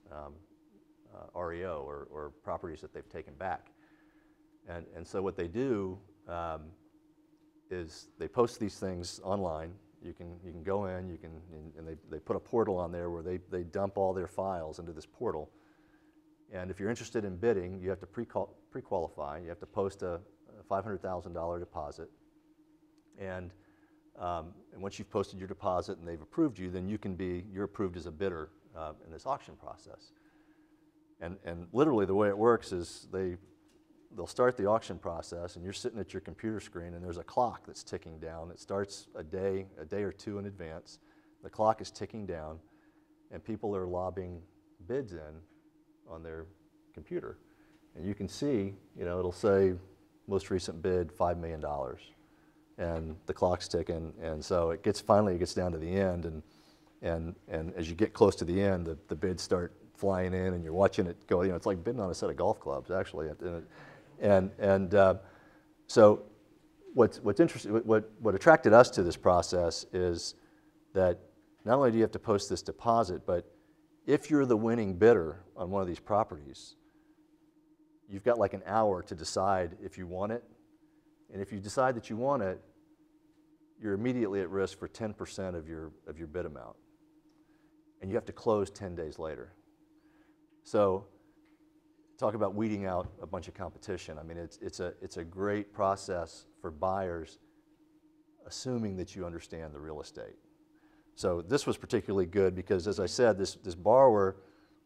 REO or properties that they've taken back. And so what they do is they post these things online. You can go in, and they put a portal on there where they dump all their files into this portal. And if you're interested in bidding, you have to pre-qualify. You have to post a $500,000 deposit, and once you've posted your deposit and they've approved you, then you're approved as a bidder in this auction process. And literally the way it works is they'll start the auction process, and you're sitting at your computer screen, and there's a clock that's ticking down. It starts a day or two in advance. The clock is ticking down, and people are lobbing bids in on their computer. And you can see, it'll say most recent bid $5 million, and the clock's ticking, and so it gets down to the end, and as you get close to the end, the bids start flying in, and you're watching it go. It's like bidding on a set of golf clubs, actually. So what's interesting, what attracted us to this process is that not only do you have to post this deposit, but if you're the winning bidder on one of these properties, you've got like an hour to decide if you want it, And if you decide that you want it, you're immediately at risk for 10% of your bid amount. And you have to close 10 days later. So talk about weeding out a bunch of competition. I mean, it's a great process for buyers, assuming that you understand the real estate. So this was particularly good because, as I said, this borrower,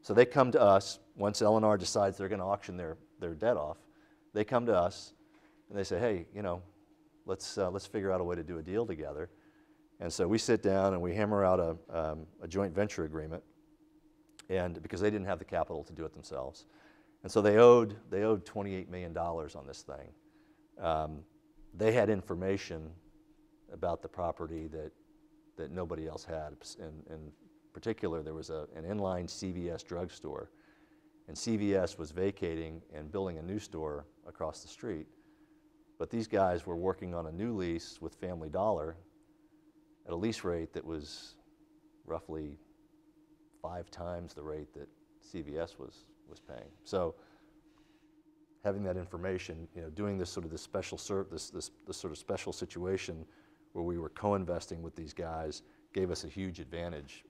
so they come to us, once LNR decides they're gonna auction their debt off, they come to us and they say, hey, you know, let's figure out a way to do a deal together. And so we sit down and we hammer out a joint venture agreement, and because they didn't have the capital to do it themselves. And so they owed $28 million on this thing. They had information about the property that nobody else had. In particular, there was an inline CVS drugstore, and CVS was vacating and building a new store across the street. But these guys were working on a new lease with Family Dollar at a lease rate that was roughly 5 times the rate that CVS was paying. So having that information, you know, doing this sort of this sort of special situation where we were co-investing with these guys gave us a huge advantage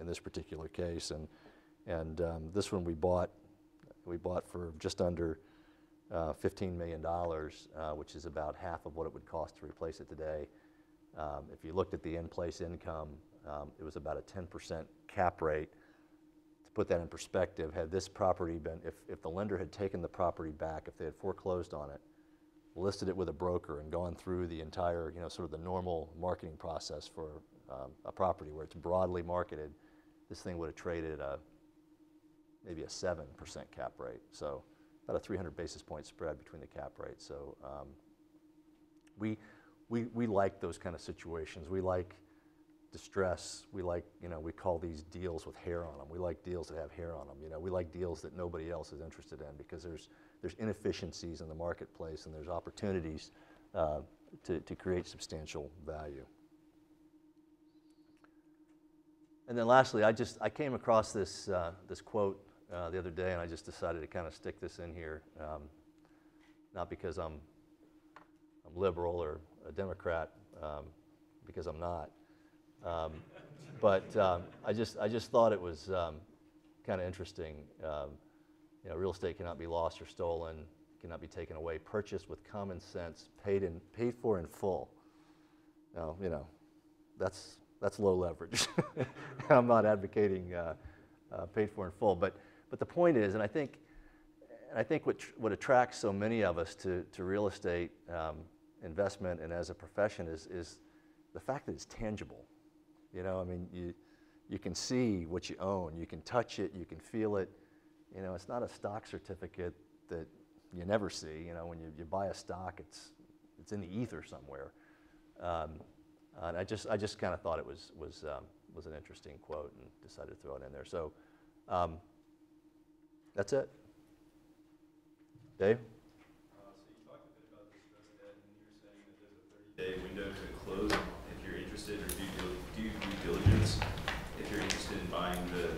in this particular case. And this one we bought for just under $15 million, which is about half of what it would cost to replace it today. If you looked at the in-place income, it was about a 10% cap rate. To put that in perspective, had this property been, if the lender had taken the property back, if they had foreclosed on it, listed it with a broker and gone through the entire, you know, sort of the normal marketing process for a property where it's broadly marketed, this thing would have traded maybe a 7% cap rate. So about a 300 basis point spread between the cap rates. So we like those kind of situations. We like distress. We like, you know, we call these deals with hair on them. We like deals that have hair on them. You know, we like deals that nobody else is interested in because there's inefficiencies in the marketplace and there's opportunities to create substantial value. And then lastly, I came across this quote the other day, and I just decided to kind of stick this in here, not because I'm liberal or a Democrat, because I'm not. But I just thought it was kind of interesting. You know, real estate cannot be lost or stolen, cannot be taken away, purchased with common sense, paid for in full. Now, you know, that's low leverage. I'm not advocating paid for in full, but the point is, and I think what attracts so many of us to real estate investment and as a profession is the fact that it's tangible. You know, I mean, you can see what you own, you can touch it, you can feel it. You know, it's not a stock certificate that you never see. You know, when you buy a stock, it's in the ether somewhere. And I just kind of thought it was an interesting quote and decided to throw it in there. So that's it. Dave? So you talked a bit about distressed debt, and you were saying that there's a 30-day window to close if you're interested, or do due diligence if you're interested in buying the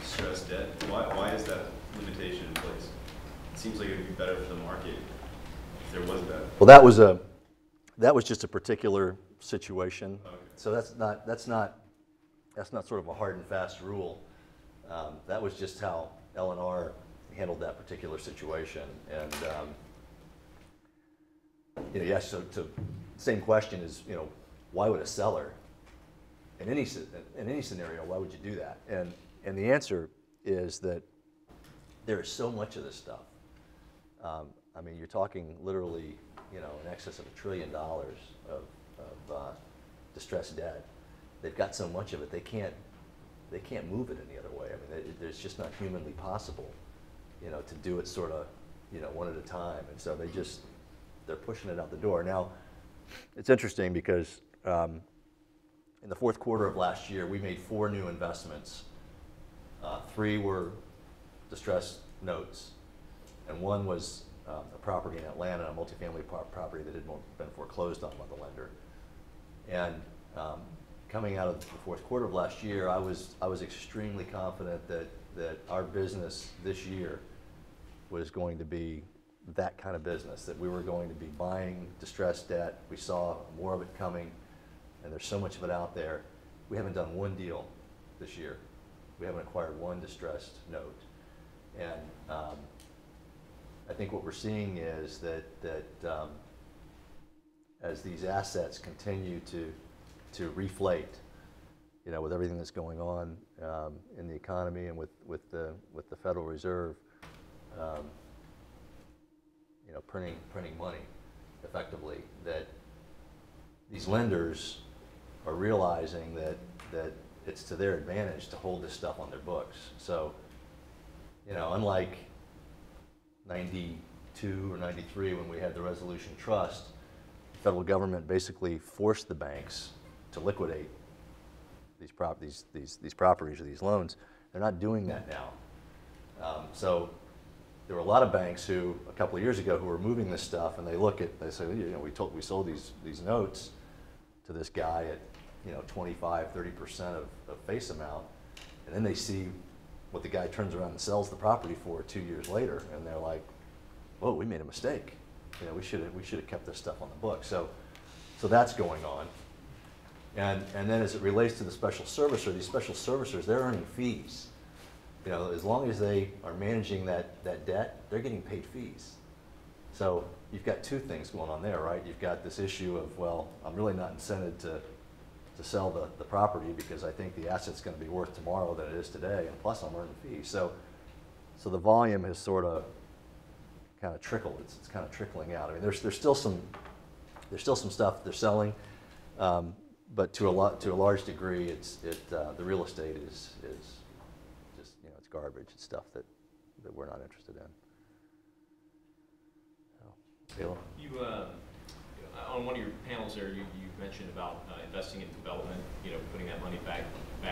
distressed debt. Why is that limitation in place? It seems like it would be better for the market if there was that. Well, that was just a particular situation. Okay. So that's not sort of a hard and fast rule. That was just how LNR handled that particular situation. And you know, yes. So to same question is, you know, why would a seller in any scenario, why would you do that? And the answer is that there is so much of this stuff. I mean, you're talking literally, you know, in excess of $1 trillion of distressed debt. They've got so much of it, they can't move it any other way. I mean, it's just not humanly possible, you know, to do it sort of, you know, one at a time. And so they're pushing it out the door. Now, it's interesting because in the fourth quarter of last year, we made 4 new investments. 3 were distressed notes, and 1 was a property in Atlanta, a multifamily property that had been foreclosed on by the lender. And coming out of the fourth quarter of last year, I was extremely confident that our business this year was going to be that kind of business, that we were going to be buying distressed debt. We saw more of it coming, and there's so much of it out there. We haven't done one deal this year. We haven't acquired one distressed note. And I think what we're seeing is that as these assets continue to reflate, you know, with everything that's going on in the economy and with the Federal Reserve, you know, printing money effectively, that these lenders are realizing that it's to their advantage to hold this stuff on their books. So, you know, unlike 92 or 93 when we had the Resolution Trust, the federal government basically forced the banks to liquidate these properties or these loans. They're not doing that now. So there were a lot of banks who, a couple of years ago, who were moving this stuff, and they say, you know, we sold these notes to this guy at, you know, 25, 30% of face amount, and then they see what the guy turns around and sells the property for 2 years later, and they're like, whoa, we made a mistake. You know, we should have kept this stuff on the book. So that's going on. And then as it relates to the special servicer, these special servicers, they're earning fees. You know, as long as they are managing that debt, they're getting paid fees. So you've got two things going on there, right? You've got this issue of, well, I'm really not incented to sell the property because I think the asset's going to be worth tomorrow than it is today, and plus I'm earning fees. So the volume has sort of kind of trickled. It's kind of trickling out. I mean, there's still some stuff they're selling, but to a large degree, the real estate is garbage. It's stuff that we're not interested in. So, you on one of your panels there, you mentioned about investing in development. You know, putting that money back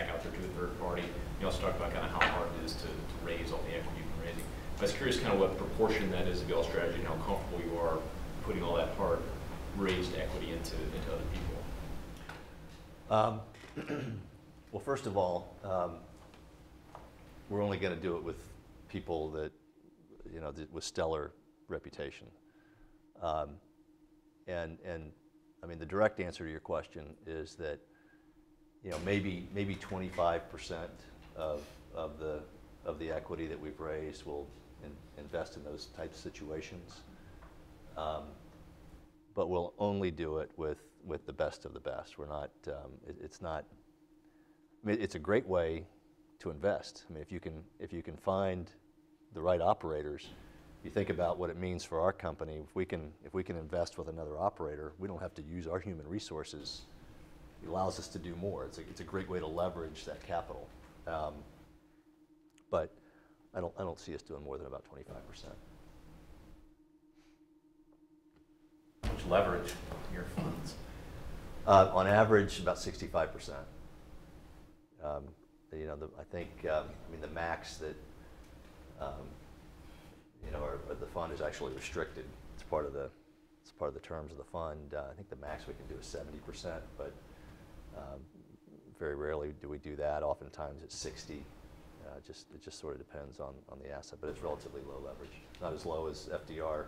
out there to a third party. You also talked about kind of how hard it is to raise all the equity you've been raising. I was curious, kind of what proportion that is of your strategy and how comfortable you are putting all that hard raised equity into other people. Well, first of all. We're only going to do it with people that, you know, with stellar reputation. And I mean, the direct answer to your question is that, you know, maybe 25% of the equity that we've raised will invest in those types of situations. But we'll only do it with the best of the best. We're not. It's not. I mean, it's a great way to invest. I mean, if you can find the right operators, you think about what it means for our company. If we can invest with another operator, we don't have to use our human resources. It allows us to do more. It's a great way to leverage that capital. But I don't see us doing more than about 25%. How much leverage your funds? On average, about 65%. You know, I think I mean the max that you know the fund is actually restricted. It's part of the terms of the fund. I think the max we can do is 70%, but very rarely do we do that. Oftentimes it's 60. It just sort of depends on the asset, but it's relatively low leverage. Not as low as FDR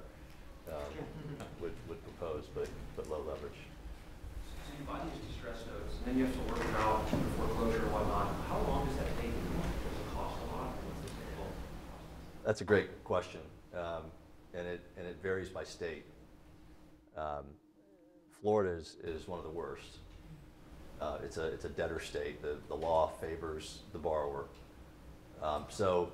would propose, but low leverage. You buy these distress notes, and then you have to work them out for foreclosure and whatnot. How long does that take? Does it cost a lot? What's the total? That's a great question, and it varies by state. Florida is one of the worst. It's a debtor state. The law favors the borrower. So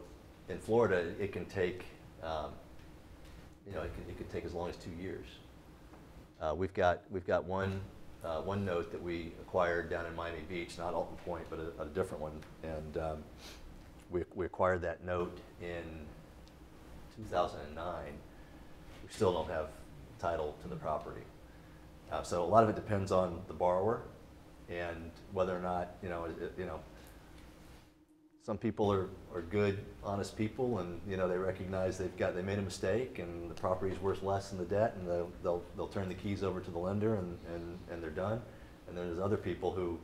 in Florida, it can take you know it can take as long as 2 years. We've got one note that we acquired down in Miami Beach, not Alton Point, but a different one, and we acquired that note in 2009. We still don't have title to the property, so a lot of it depends on the borrower and whether or not you know. Some people are good, honest people, and you know they recognize they made a mistake, and the property is worth less than the debt, and they'll turn the keys over to the lender, and they're done. And then there's other people who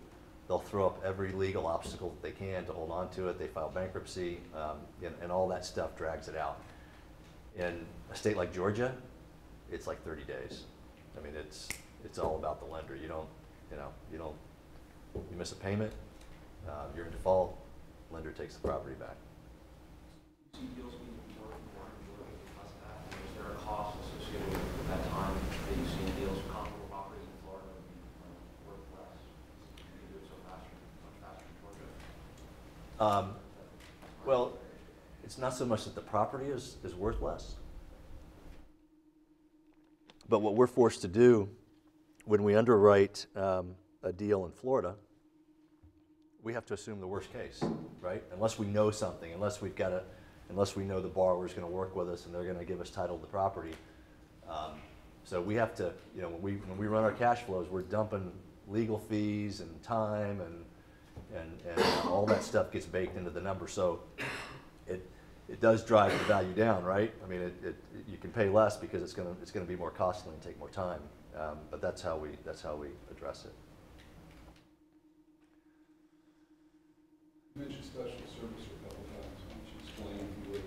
they'll throw up every legal obstacle that they can to hold on to it. They file bankruptcy, and all that stuff drags it out. In a state like Georgia, it's like 30 days. I mean, it's all about the lender. You don't, you miss a payment, you're in default, lender takes the property back. Is there a cost associated with that time that you've seen deals with comparable properties in Florida worth less? Can you do it so faster, much faster in Georgia? Well, it's not so much that the property is worth less, but what we're forced to do when we underwrite a deal in Florida, we have to assume the worst case, right? Unless we know something, unless we know the borrower is going to work with us and they're going to give us title to the property. So we have to, when we run our cash flows, we're dumping legal fees and time and all that stuff gets baked into the number. So it does drive the value down, right? I mean, you can pay less because it's gonna be more costly and take more time. But that's how we address it. You mentioned special service a couple of times. Why don't you explain, if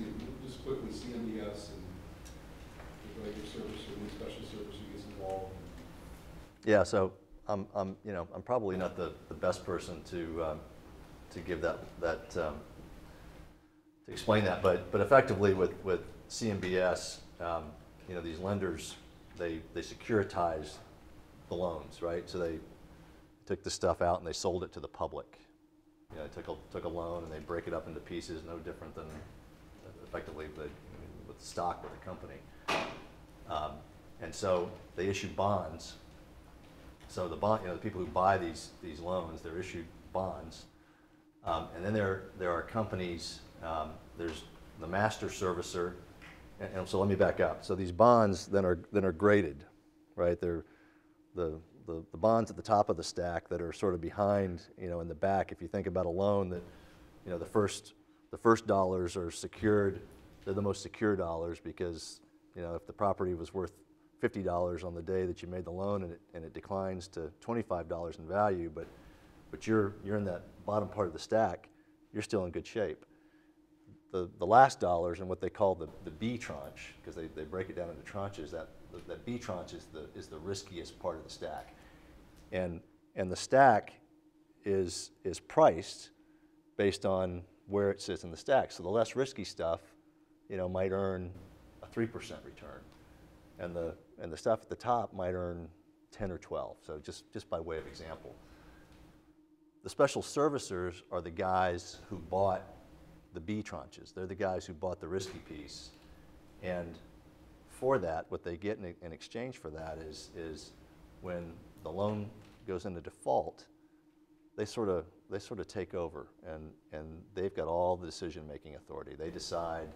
you would, just quickly, CMBS and the regular service or the special service who gets involved? Yeah, so I'm probably not the best person to give to explain that, but effectively with CMBS, these lenders, they securitized the loans, right? So they took the stuff out and they sold it to the public. You know, they took a loan and they break it up into pieces, no different than effectively with stock with a company. And so they issue bonds. So the people who buy these loans, they're issued bonds, and then there are companies. There's the master servicer, and so let me back up. So these bonds then are graded, right? They're the bonds at the top of the stack that are sort of behind, in the back. If you think about a loan, that, the first dollars are secured. They're the most secure dollars because, if the property was worth $50 on the day that you made the loan and it declines to $25 in value, but you're in that bottom part of the stack, you're still in good shape. The last dollars and what they call the B tranche, because they break it down into tranches, that B tranche is the riskiest part of the stack. And the stack is priced based on where it sits in the stack. So the less risky stuff, might earn a 3% return. And the stuff at the top might earn 10 or 12. So just by way of example. The special servicers are the guys who bought the B tranches. They're the guys who bought the risky piece, and for that, what they get in exchange for that is when the loan goes into default, they sort of take over, and they've got all the decision-making authority. They decide,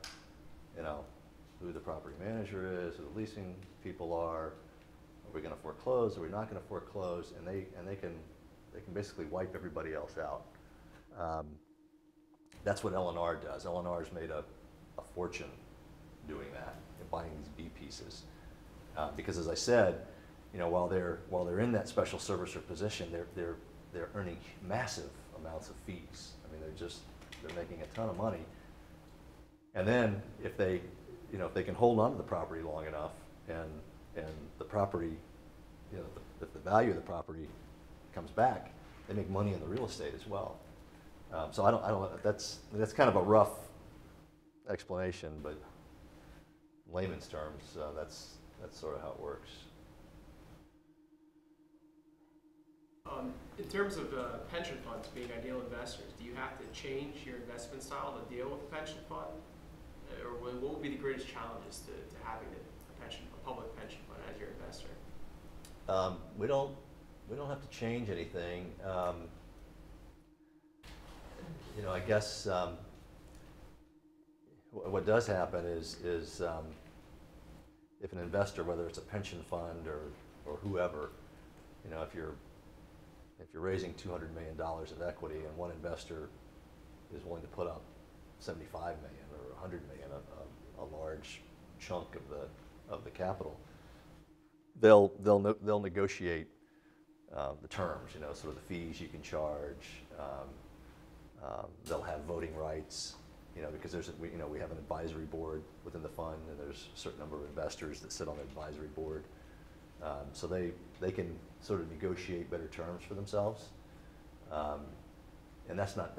who the property manager is, who the leasing people are. Are we going to foreclose? Are we not going to foreclose? And they can basically wipe everybody else out. That's what LNR does. LNR's made a fortune doing that and buying these B pieces, because as I said, while they're in that special servicer position, they're earning massive amounts of fees. I mean, they're making a ton of money. And then if they can hold on to the property long enough, and the property, the value of the property comes back, they make money in the real estate as well. So I don't. That's kind of a rough explanation, but in layman's terms, that's sort of how it works. In terms of pension funds being ideal investors, do you have to change your investment style to deal with the pension fund, or what would be the greatest challenges to having a public pension fund as your investor? We don't have to change anything. I guess what does happen is if an investor, whether it's a pension fund or whoever, if you're raising $200 million of equity and one investor is willing to put up $75 million or $100 million, a large chunk of the capital, they'll negotiate the terms, sort of the fees you can charge. They'll have voting rights, because there's, we have an advisory board within the fund, and there's a certain number of investors that sit on the advisory board. So they can sort of negotiate better terms for themselves. And that's not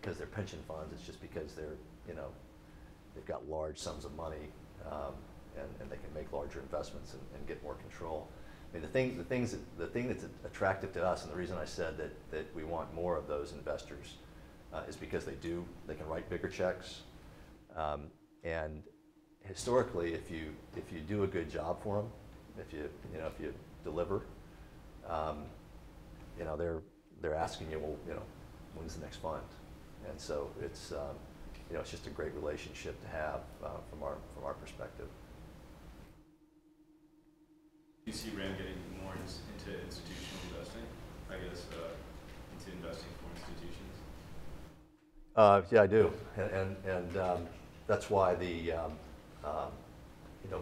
because they're pension funds, it's just because they're, they've got large sums of money, and they can make larger investments and get more control. I mean, the thing that's attractive to us, and the reason I said that we want more of those investors, is because they can write bigger checks, and historically, if you do a good job for them, if you deliver, they're asking you, well, when's the next fund? And so it's it's just a great relationship to have from our perspective. Do you see Ram getting more into institutional investing? I guess into investing for institutions. Yeah, I do, and that's why the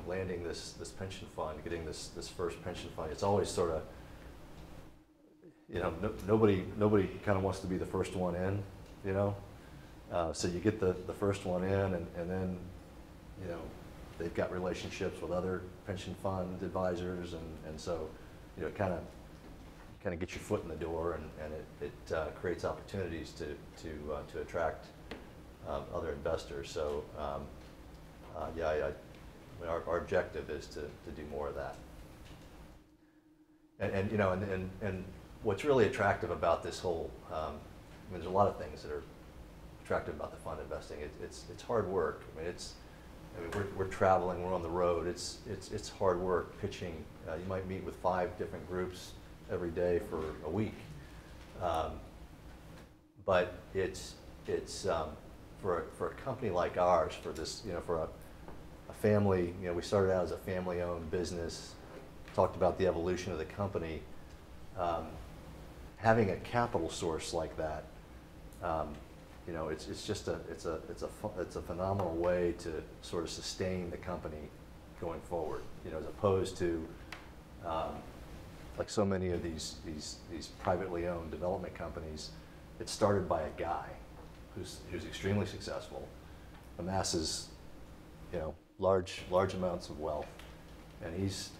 landing this pension fund, getting this first pension fund. It's always sort of nobody kind of wants to be the first one in, so you get the first one in, and then they've got relationships with other pension fund advisors, and so it kind of gets your foot in the door, and it creates opportunities to attract other investors. So yeah, our objective is to do more of that. And and what's really attractive about this whole I mean, there's a lot of things that are attractive about the fund investing. It's hard work. I mean, we're traveling. We're on the road. It's hard work pitching. You might meet with 5 different groups every day for a week, but it's for a company like ours, for this for a family, we started out as a family-owned business, talked about the evolution of the company, having a capital source like that, it's a phenomenal way to sort of sustain the company going forward, as opposed to like so many of these privately owned development companies. It's started by a guy who's extremely successful, amasses large amounts of wealth, and he's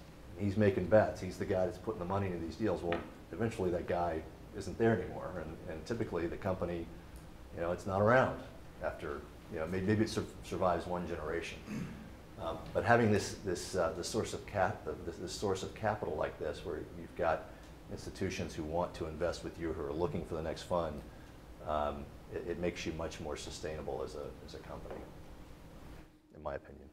making bets. He's the guy that's putting the money into these deals. Well, eventually that guy isn't there anymore, and typically the company, it's not around after, maybe it survives one generation. But having this source of capital like this, where you've got institutions who want to invest with you, who are looking for the next fund, it makes you much more sustainable as a company, in my opinion.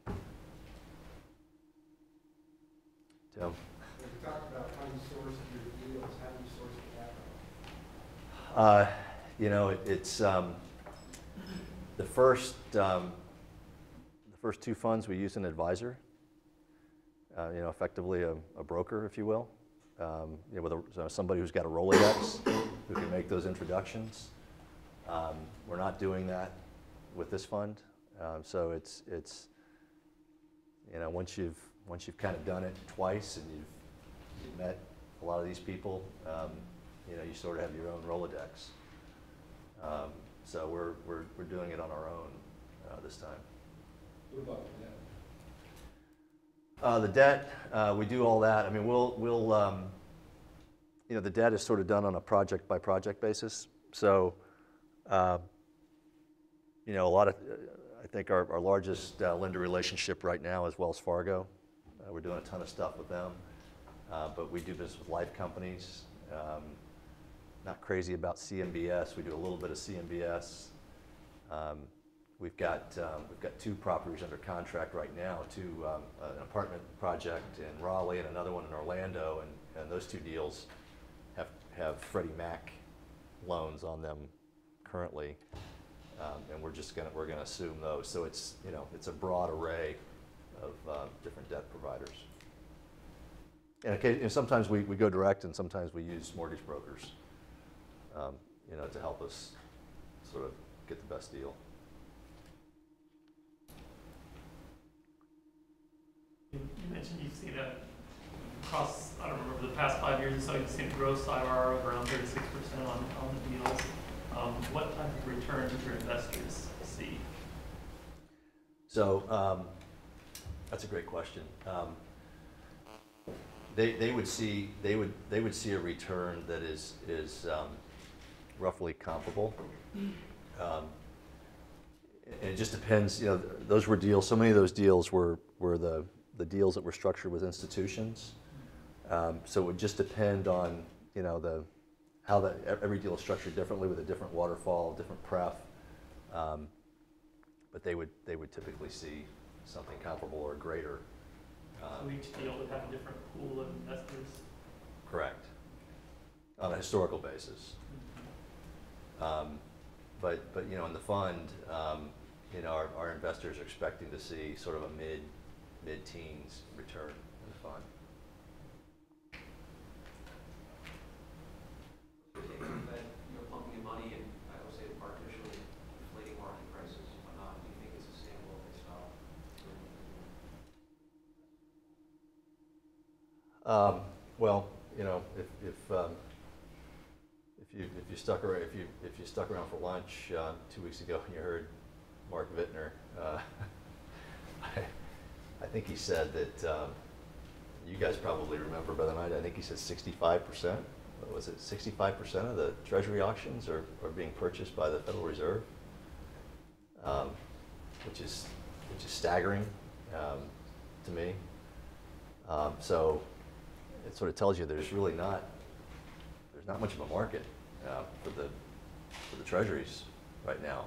Tim? When you talked about how you source your deals, how do you source the capital? The first. First 2 funds, we use an advisor, effectively a broker, if you will, with somebody who's got a Rolodex who can make those introductions. We're not doing that with this fund, so it's once you've kind of done it twice and you've met a lot of these people, you sort of have your own Rolodex. So we're doing it on our own this time. What about the debt? The debt, we do all that. I mean, the debt is sort of done on a project by project basis. So, I think our largest lender relationship right now is Wells Fargo. We're doing a ton of stuff with them, but we do business with life companies. Not crazy about CMBS. We do a little bit of CMBS. We've got 2 properties under contract right now, an apartment project in Raleigh and another one in Orlando, and those 2 deals have Freddie Mac loans on them currently, and we're gonna assume those. So it's a broad array of different debt providers. And sometimes we go direct, and sometimes we use mortgage brokers, to help us sort of get the best deal. You mentioned you've seen it across, I don't remember, the past 5 years or so, you've seen a gross IRR of around 36% on the deals. What type of return do your investors see So that's a great question. They would see a return that is roughly comparable. And it just depends, you know, those were deals, so many of those deals were the deals that were structured with institutions. So it would just depend on, you know, every deal is structured differently with a different waterfall, different pref. But they would typically see something comparable or greater. So each deal would have a different pool of investors? Correct. On a historical basis. But you know, in the fund, you know, our investors are expecting to see sort of a mid-teens return in the fund. Well, you know, if you stuck around for lunch 2 weeks ago and you heard Mark Vittner, I think he said that you guys probably remember by the night. I think he said 65%. Was it 65% of the Treasury auctions are being purchased by the Federal Reserve, which is staggering to me. So it sort of tells you there's really not much of a market for the treasuries right now,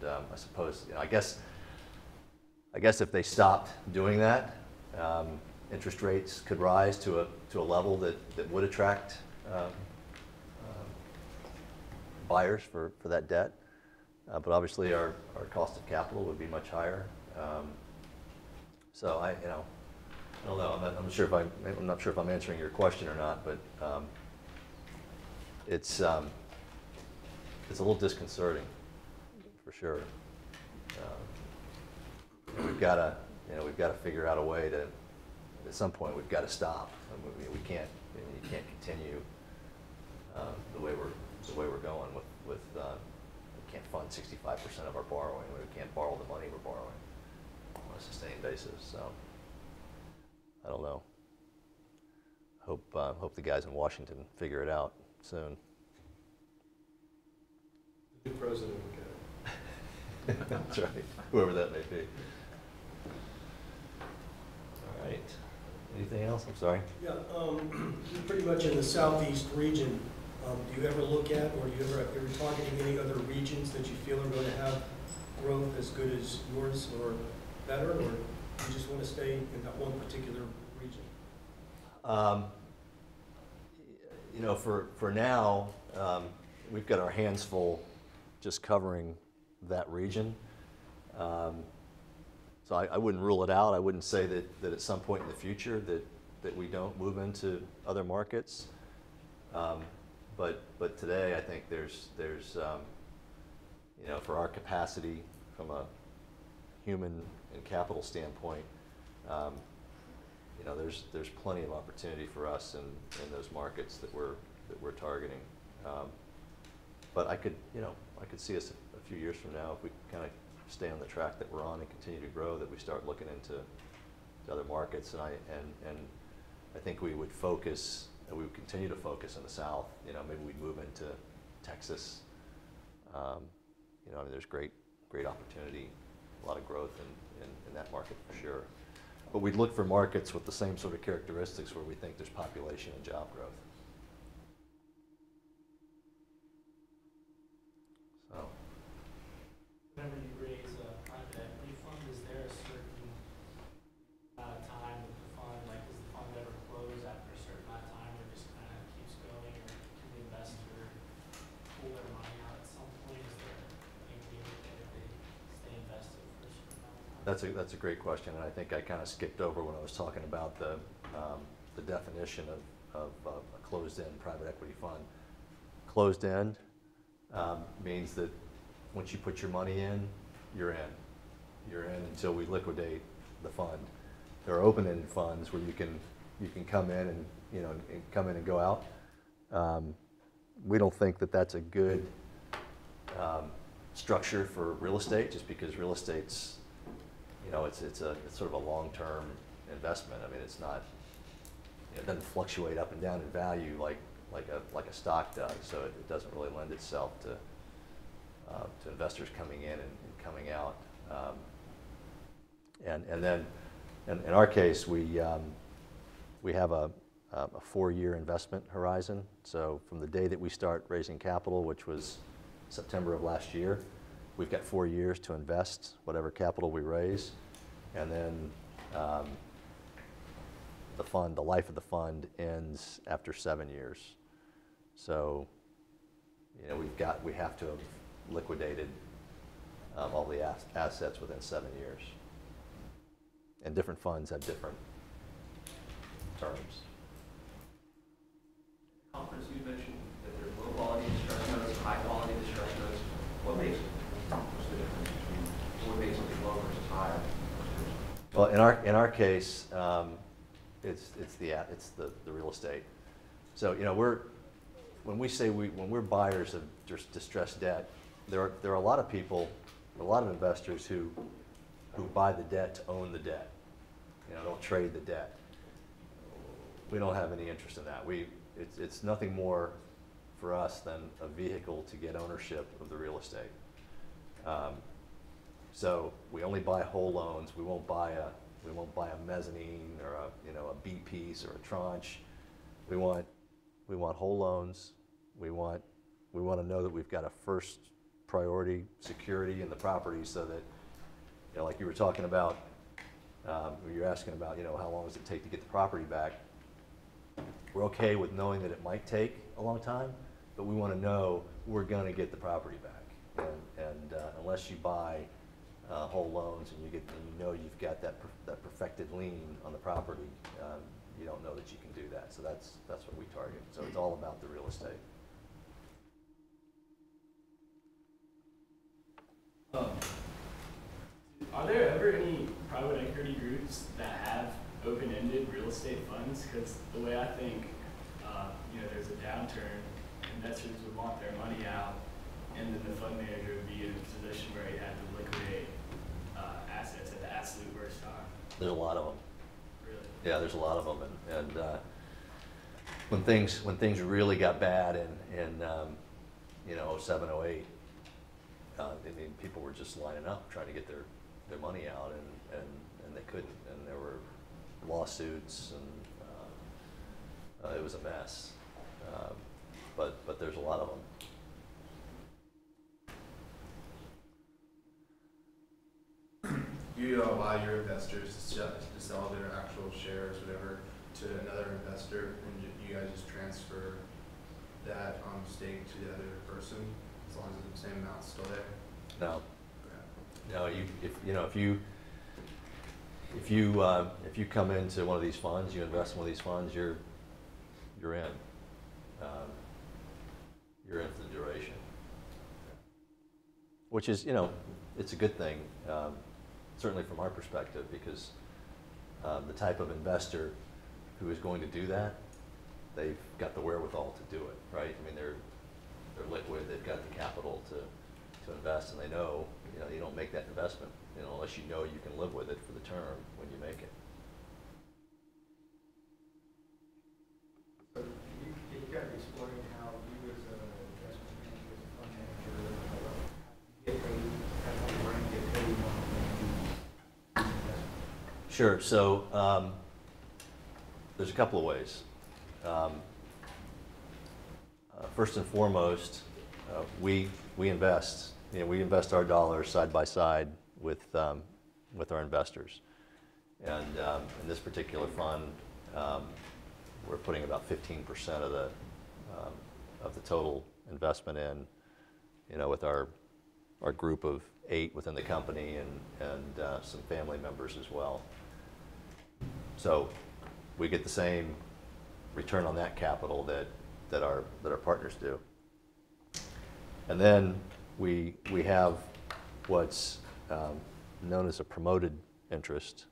and I suppose, you know, I guess if they stopped doing that, interest rates could rise to a level that would attract buyers for that debt, but obviously our cost of capital would be much higher. So I don't know. I'm not sure if I'm answering your question or not, but it's a little disconcerting, for sure. We've got to figure out a way to, at some point, we've got to stop. I mean, you can't continue the way we're going with we can't fund 65% of our borrowing. We can't borrow the money we're borrowing on a sustained basis. So. I don't know. Hope the guys in Washington figure it out soon. The new president will get it. That's right. Whoever that may be. All right. Anything else? I'm sorry. Yeah. You're pretty much in the southeast region. Do you ever look at, or are you targeting any other regions that you feel are going to have growth as good as yours, or better, or? You just want to stay in that one particular region? You know, for now, we've got our hands full just covering that region. So I wouldn't rule it out. I wouldn't say that at some point in the future that we don't move into other markets. But today, I think there's you know, for our capacity from a human and capital standpoint, you know, there's plenty of opportunity for us in those markets that we're targeting. But I could see us a few years from now, if we kind of stay on the track that we're on and continue to grow, that we start looking into other markets. And I think we would focus, and we would continue to focus in the South. You know, maybe we'd move into Texas. You know, I mean, there's great opportunity, a lot of growth in that market for sure. But we'd look for markets with the same sort of characteristics where we think there's population and job growth. So. Whenever you raise a private equity fund, is there a certain amount of time that the fund, like does the fund ever close after a certain amount of time, or just kind of keeps going, or can the investor pull their money out at some point? Is there anything that they stay invested? That's a great question, and I think I kind of skipped over when I was talking about the definition of a closed-end private equity fund. Closed-end means that once you put your money in, you're in. You're in until we liquidate the fund. There are open-ended funds where you can come in and, you know, and come in and go out. We don't think that's a good structure for real estate, just because real estate's you know, it's sort of a long-term investment. I mean, it's not, it doesn't fluctuate up and down in value like a stock does. So it doesn't really lend itself to investors coming in and coming out. And then, in our case, we have a four-year investment horizon. So from the day that we start raising capital, which was September of last year, we've got 4 years to invest whatever capital we raise, and then the life of the fund ends after 7 years. So, you know, we have to have liquidated all the assets within 7 years. And different funds have different terms. Conference, you mentioned that there's low quality distress notes, high quality distress notes. What makes the difference between what makes something low versus higher? Well, in our case, it's the real estate. So, you know, when we're buyers of distressed debt, there are a lot of people, a lot of investors who buy the debt to own the debt. You know, don't trade the debt. We don't have any interest in that. It's nothing more for us than a vehicle to get ownership of the real estate. So we only buy whole loans. We won't buy a mezzanine or a B piece or a tranche. We want whole loans. We want to know that we've got a first priority security in the property, so that, you know, like you were talking about, you're asking about, you know, how long does it take to get the property back? We're okay with knowing that it might take a long time, but we want to know we're going to get the property back. And unless you buy whole loans and you've got that perfected lien on the property, you don't know that you can do that. So that's what we target. So it's all about the real estate. Are there ever any private equity groups that have open-ended real estate funds? Because the way I think, you know, there's a downturn, investors would want their money out, and then the fund manager would be in a position where he had to liquidate assets at the absolute worst time. There's a lot of them. Really? Yeah, there's a lot of them, and when things really got bad in you know, 07, 08, I mean, people were just lining up trying to get their money out, and they couldn't, and there were lawsuits, and it was a mess. But there's a lot of them. You allow your investors to sell their actual shares, whatever, to another investor, and you guys just transfer that stake to the other person, as long as the same amount's still there. No. No, if you come into one of these funds, you invest in one of these funds, you're in. You're in for the duration, which is, you know, it's a good thing, certainly from our perspective, because the type of investor who is going to do that, they've got the wherewithal to do it, right? I mean, they're liquid, they've got the capital to invest, and they know, you know, you don't make that investment, you know, unless you know you can live with it for the term when you make it. So you've got to explain how you, as an investment manager, as a fund manager, get paid, how you're going to get paid on the. Sure. So there's a couple of ways. First and foremost, we invest. You know, we invest our dollars side by side with our investors, and in this particular fund, we're putting about 15% of the total investment in, you know, with our group of 8 within the company, and some family members as well. So we get the same return on that capital that our partners do, and then we have what's known as a promoted interest,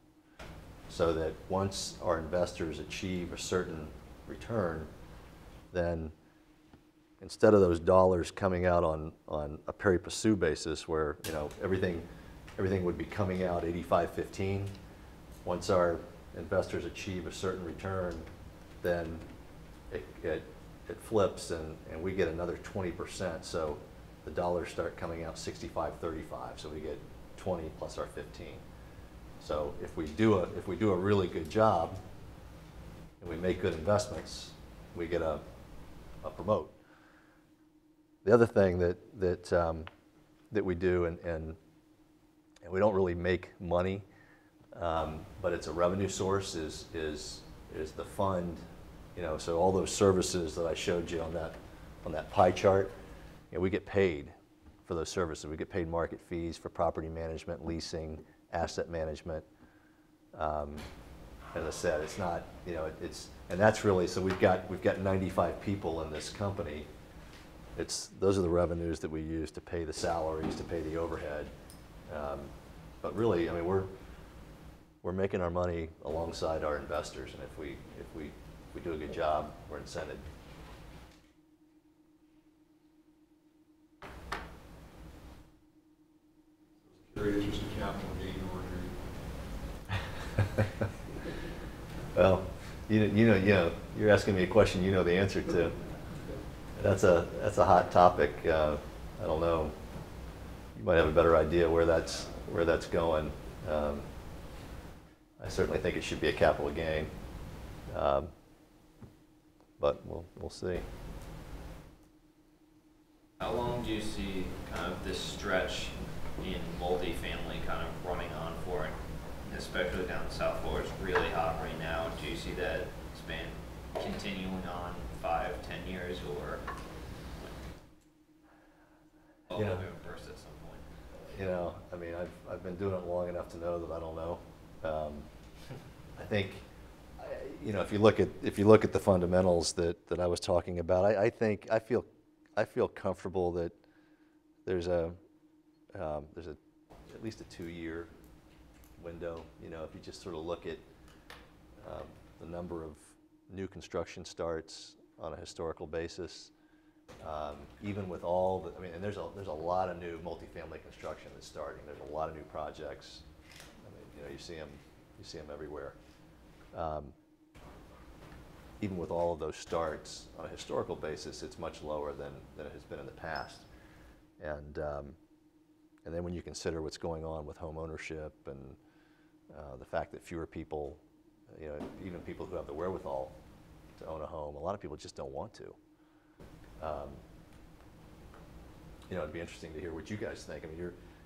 so that once our investors achieve a certain return, then instead of those dollars coming out on a pari passu basis, where, you know, everything everything would be coming out 85-15. Once our investors achieve a certain return, then it flips and we get another 20%. So the dollars start coming out 65-35. So we get 20 plus our 15. So if we do a really good job and we make good investments, we get a promote. The other thing that we do, and we don't really make money, but it's a revenue source, is the fund. You know, so all those services that I showed you on that pie chart, you know, we get paid for those services. We get paid market fees for property management, leasing, asset management. As I said, it's not, you know, it's, and that's really, so we've got 95 people in this company. Those are the revenues that we use to pay the salaries, to pay the overhead. But really, I mean, we're making our money alongside our investors, and if we do a good job, we're incented. Very interesting capital gain order. Well, you know, you're asking me a question you know the answer to. That's a hot topic. I don't know. You might have a better idea where that's going. I certainly think it should be a capital gain, but we'll see. How long do you see kind of this stretch in multifamily kind of running on for it? Especially down in South Florida, it's really hot right now. Do you see that span continuing on 5-10 years, or will it burst at some point? You know, I mean, I've been doing it long enough to know that I don't know. I think, you know, if you look at the fundamentals that I was talking about, I feel comfortable that there's at least a 2-year window. You know, if you just sort of look at the number of new construction starts on a historical basis, even with all the, I mean, and there's a lot of new multifamily construction that's starting. There's a lot of new projects. I mean, you know, you see them everywhere. Even with all of those starts on a historical basis, it's much lower than it has been in the past. And then when you consider what's going on with home ownership and the fact that fewer people, you know, even people who have the wherewithal to own a home, a lot of people just don't want to. You know, it'd be interesting to hear what you guys think. I mean,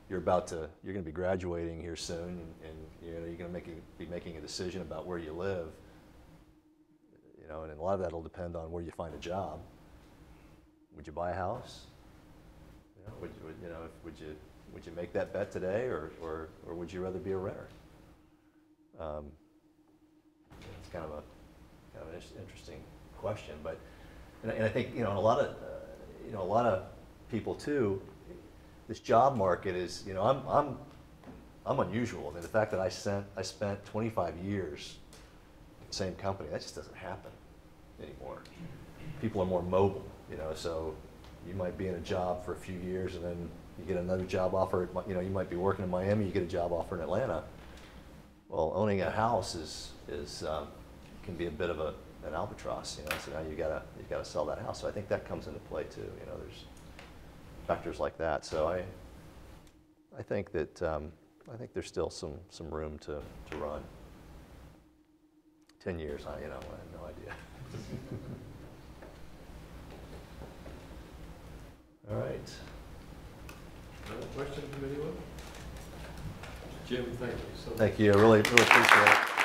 you're going to be graduating here soon, and you know, you're going to be making a decision about where you live. You know, and a lot of that'll depend on where you find a job. Would you buy a house? You know, would you make that bet today, or would you rather be a renter? It's kind of an interesting question, but and I think, you know, a lot of people too. This job market is, you know, I'm unusual. I mean, the fact that I spent 25 years in the same company, that just doesn't happen anymore. People are more mobile, you know, so you might be in a job for a few years and then you get another job offer. You know, you might be working in Miami, you get a job offer in Atlanta. Well, owning a house is can be a bit of an albatross, you know. So now you gotta sell that house. So I think that comes into play too. You know, there's factors like that. So I think that I think there's still some room to run. 10 years, you know, I have no idea. All right. Another question from anyone? Jim, thank you so much. Thank you. I really appreciate it.